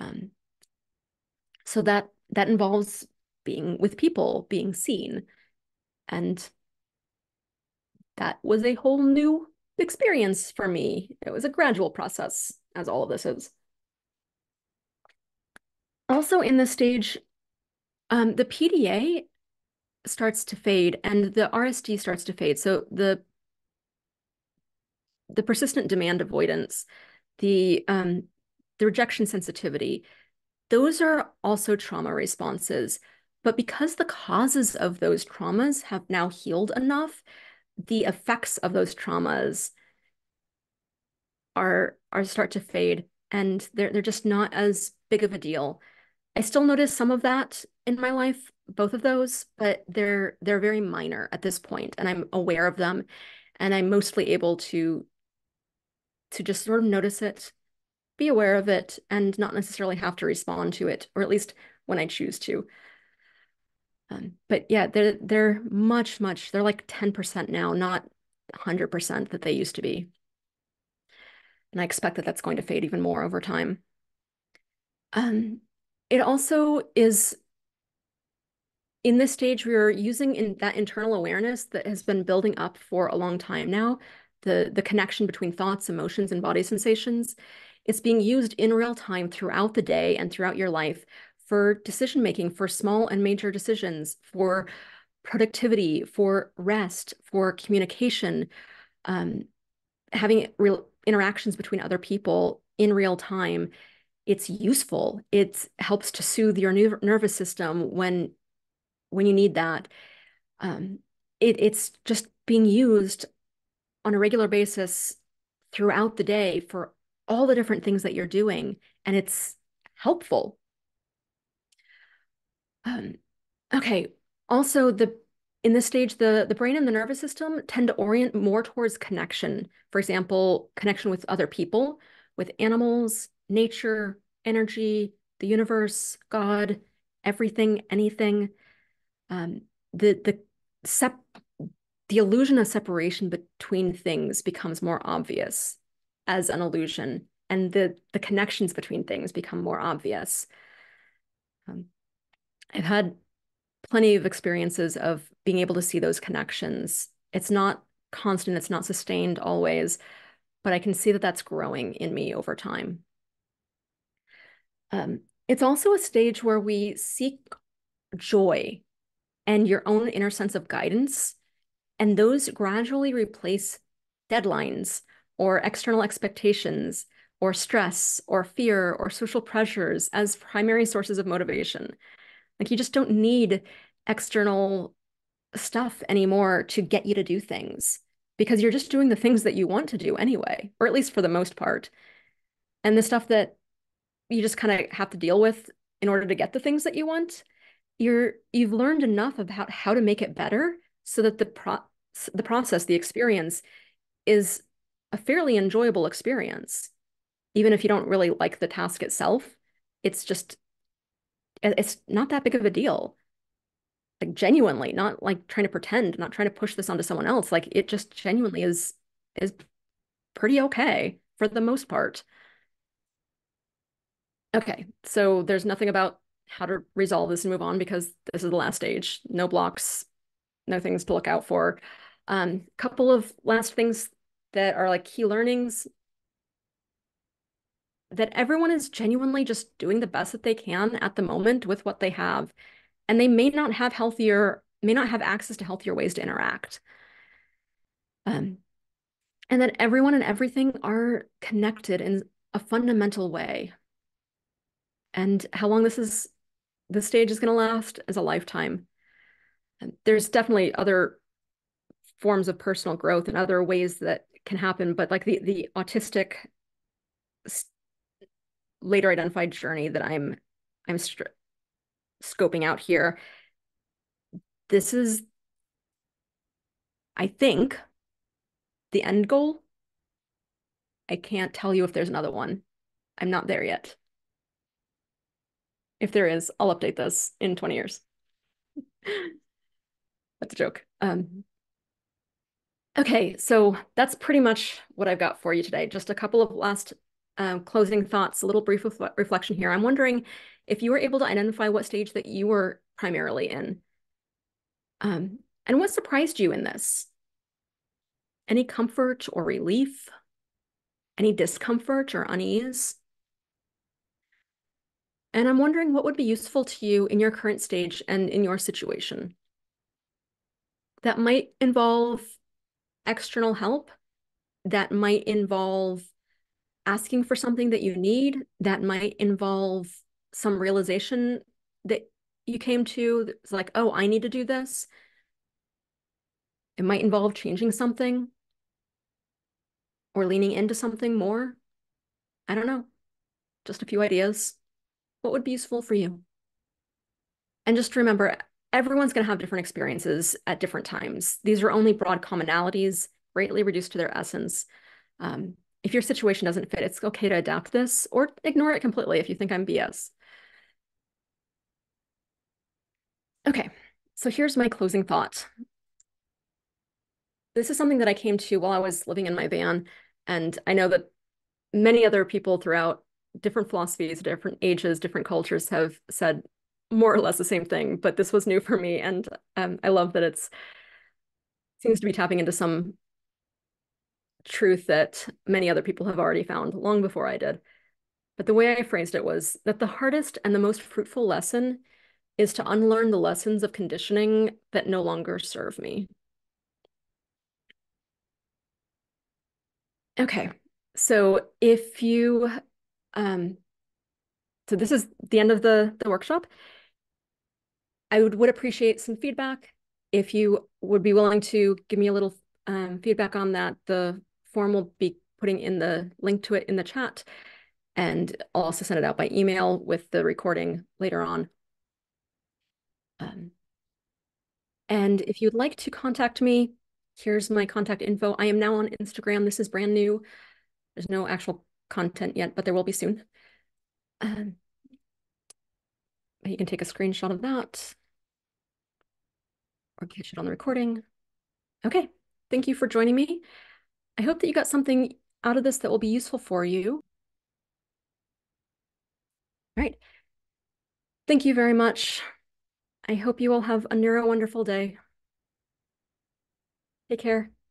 Um, so that that involves being with people, being seen, and that was a whole new experience for me. It was a gradual process, as all of this is. Also in this stage, um, the P D A starts to fade and the R S D starts to fade. So the the persistent demand avoidance, the, um, the rejection sensitivity, those are also trauma responses. But because the causes of those traumas have now healed enough, the effects of those traumas are, are start to fade, and they're, they're just not as big of a deal. I still notice some of that in my life, both of those, but they're, they're very minor at this point, and I'm aware of them, and I'm mostly able to, to just sort of notice it, be aware of it, and not necessarily have to respond to it, or at least when I choose to. Um, but yeah, they're, they're much, much, they're like ten percent now, not one hundred percent that they used to be. And I expect that that's going to fade even more over time. Um, it also is, in this stage, we're using in that internal awareness that has been building up for a long time now, the, the connection between thoughts, emotions, and body sensations. It's being used in real time throughout the day and throughout your life for decision-making, for small and major decisions, for productivity, for rest, for communication, um, having real interactions between other people in real time. It's useful. It helps to soothe your ner nervous system when, when you need that. Um, it, it's just being used on a regular basis throughout the day for all the different things that you're doing, and it's helpful. Um, okay. Also, the in this stage, the, the brain and the nervous system tend to orient more towards connection. For example, connection with other people, with animals, nature, energy, the universe, God, everything, anything. Um, the the sep the illusion of separation between things becomes more obvious as an illusion, and the the connections between things become more obvious. Um, I've had plenty of experiences of being able to see those connections. It's not constant, it's not sustained always, but I can see that that's growing in me over time. Um, it's also a stage where we seek joy and your own inner sense of guidance, and those gradually replace deadlines or external expectations or stress or fear or social pressures as primary sources of motivation. Like, you just don't need external stuff anymore to get you to do things, because you're just doing the things that you want to do anyway, or at least for the most part. And the stuff that you just kind of have to deal with in order to get the things that you want, you're, you've learned enough about how to make it better so that the, pro the process, the experience, is a fairly enjoyable experience. Even if you don't really like the task itself, it's just, it's not that big of a deal. Like, genuinely, not like trying to pretend, not trying to push this onto someone else. Like, it just genuinely is, is pretty okay for the most part. Okay, so there's nothing about how to resolve this and move on, because this is the last stage. No blocks, no things to look out for. Um, couple of last things that are like key learnings, that everyone is genuinely just doing the best that they can at the moment with what they have. And they may not have healthier, may not have access to healthier ways to interact. Um, and that everyone and everything are connected in a fundamental way. And how long this is, this stage is gonna last is a lifetime. There's definitely other forms of personal growth and other ways that can happen, but like the, the autistic later identified journey that I'm I'm scoping out here, this is, I think, the end goal. I can't tell you if there's another one. I'm not there yet. If there is, I'll update this in twenty years. That's a joke. Um, okay, so that's pretty much what I've got for you today. Just a couple of last Um, closing thoughts, a little brief ref reflection here. I'm wondering if you were able to identify what stage that you were primarily in, um, and what surprised you in this? Any comfort or relief? Any discomfort or unease? And I'm wondering what would be useful to you in your current stage and in your situation. That might involve external help. that might involve asking for something that you need, that might involve some realization that you came to, that's like, oh, I need to do this. It might involve changing something or leaning into something more. I don't know, just a few ideas. What would be useful for you? And just remember, everyone's going to have different experiences at different times. These are only broad commonalities, greatly reduced to their essence. Um, if your situation doesn't fit, it's okay to adapt this or ignore it completely if you think I'm B S. Okay, so here's my closing thought. This is something that I came to while I was living in my van, and I know that many other people throughout different philosophies, different ages, different cultures have said more or less the same thing, but this was new for me, and um, I love that it's seems to be tapping into some truth that many other people have already found long before I did. But the way I phrased it was that the hardest and the most fruitful lesson is to unlearn the lessons of conditioning that no longer serve me. Okay, so if you, um, so this is the end of the, the workshop. I would, would appreciate some feedback. If you would be willing to give me a little um, feedback on that, the form will be putting in the link to it in the chat. And I'll also send it out by email with the recording later on. Um, and if you'd like to contact me, here's my contact info. I am now on Instagram. This is brand new. There's no actual content yet, but there will be soon. Um, you can take a screenshot of that or catch it on the recording. Okay, thank you for joining me. I hope that you got something out of this that will be useful for you. All right. Thank you very much. I hope you all have a neuro-wonderful day. Take care.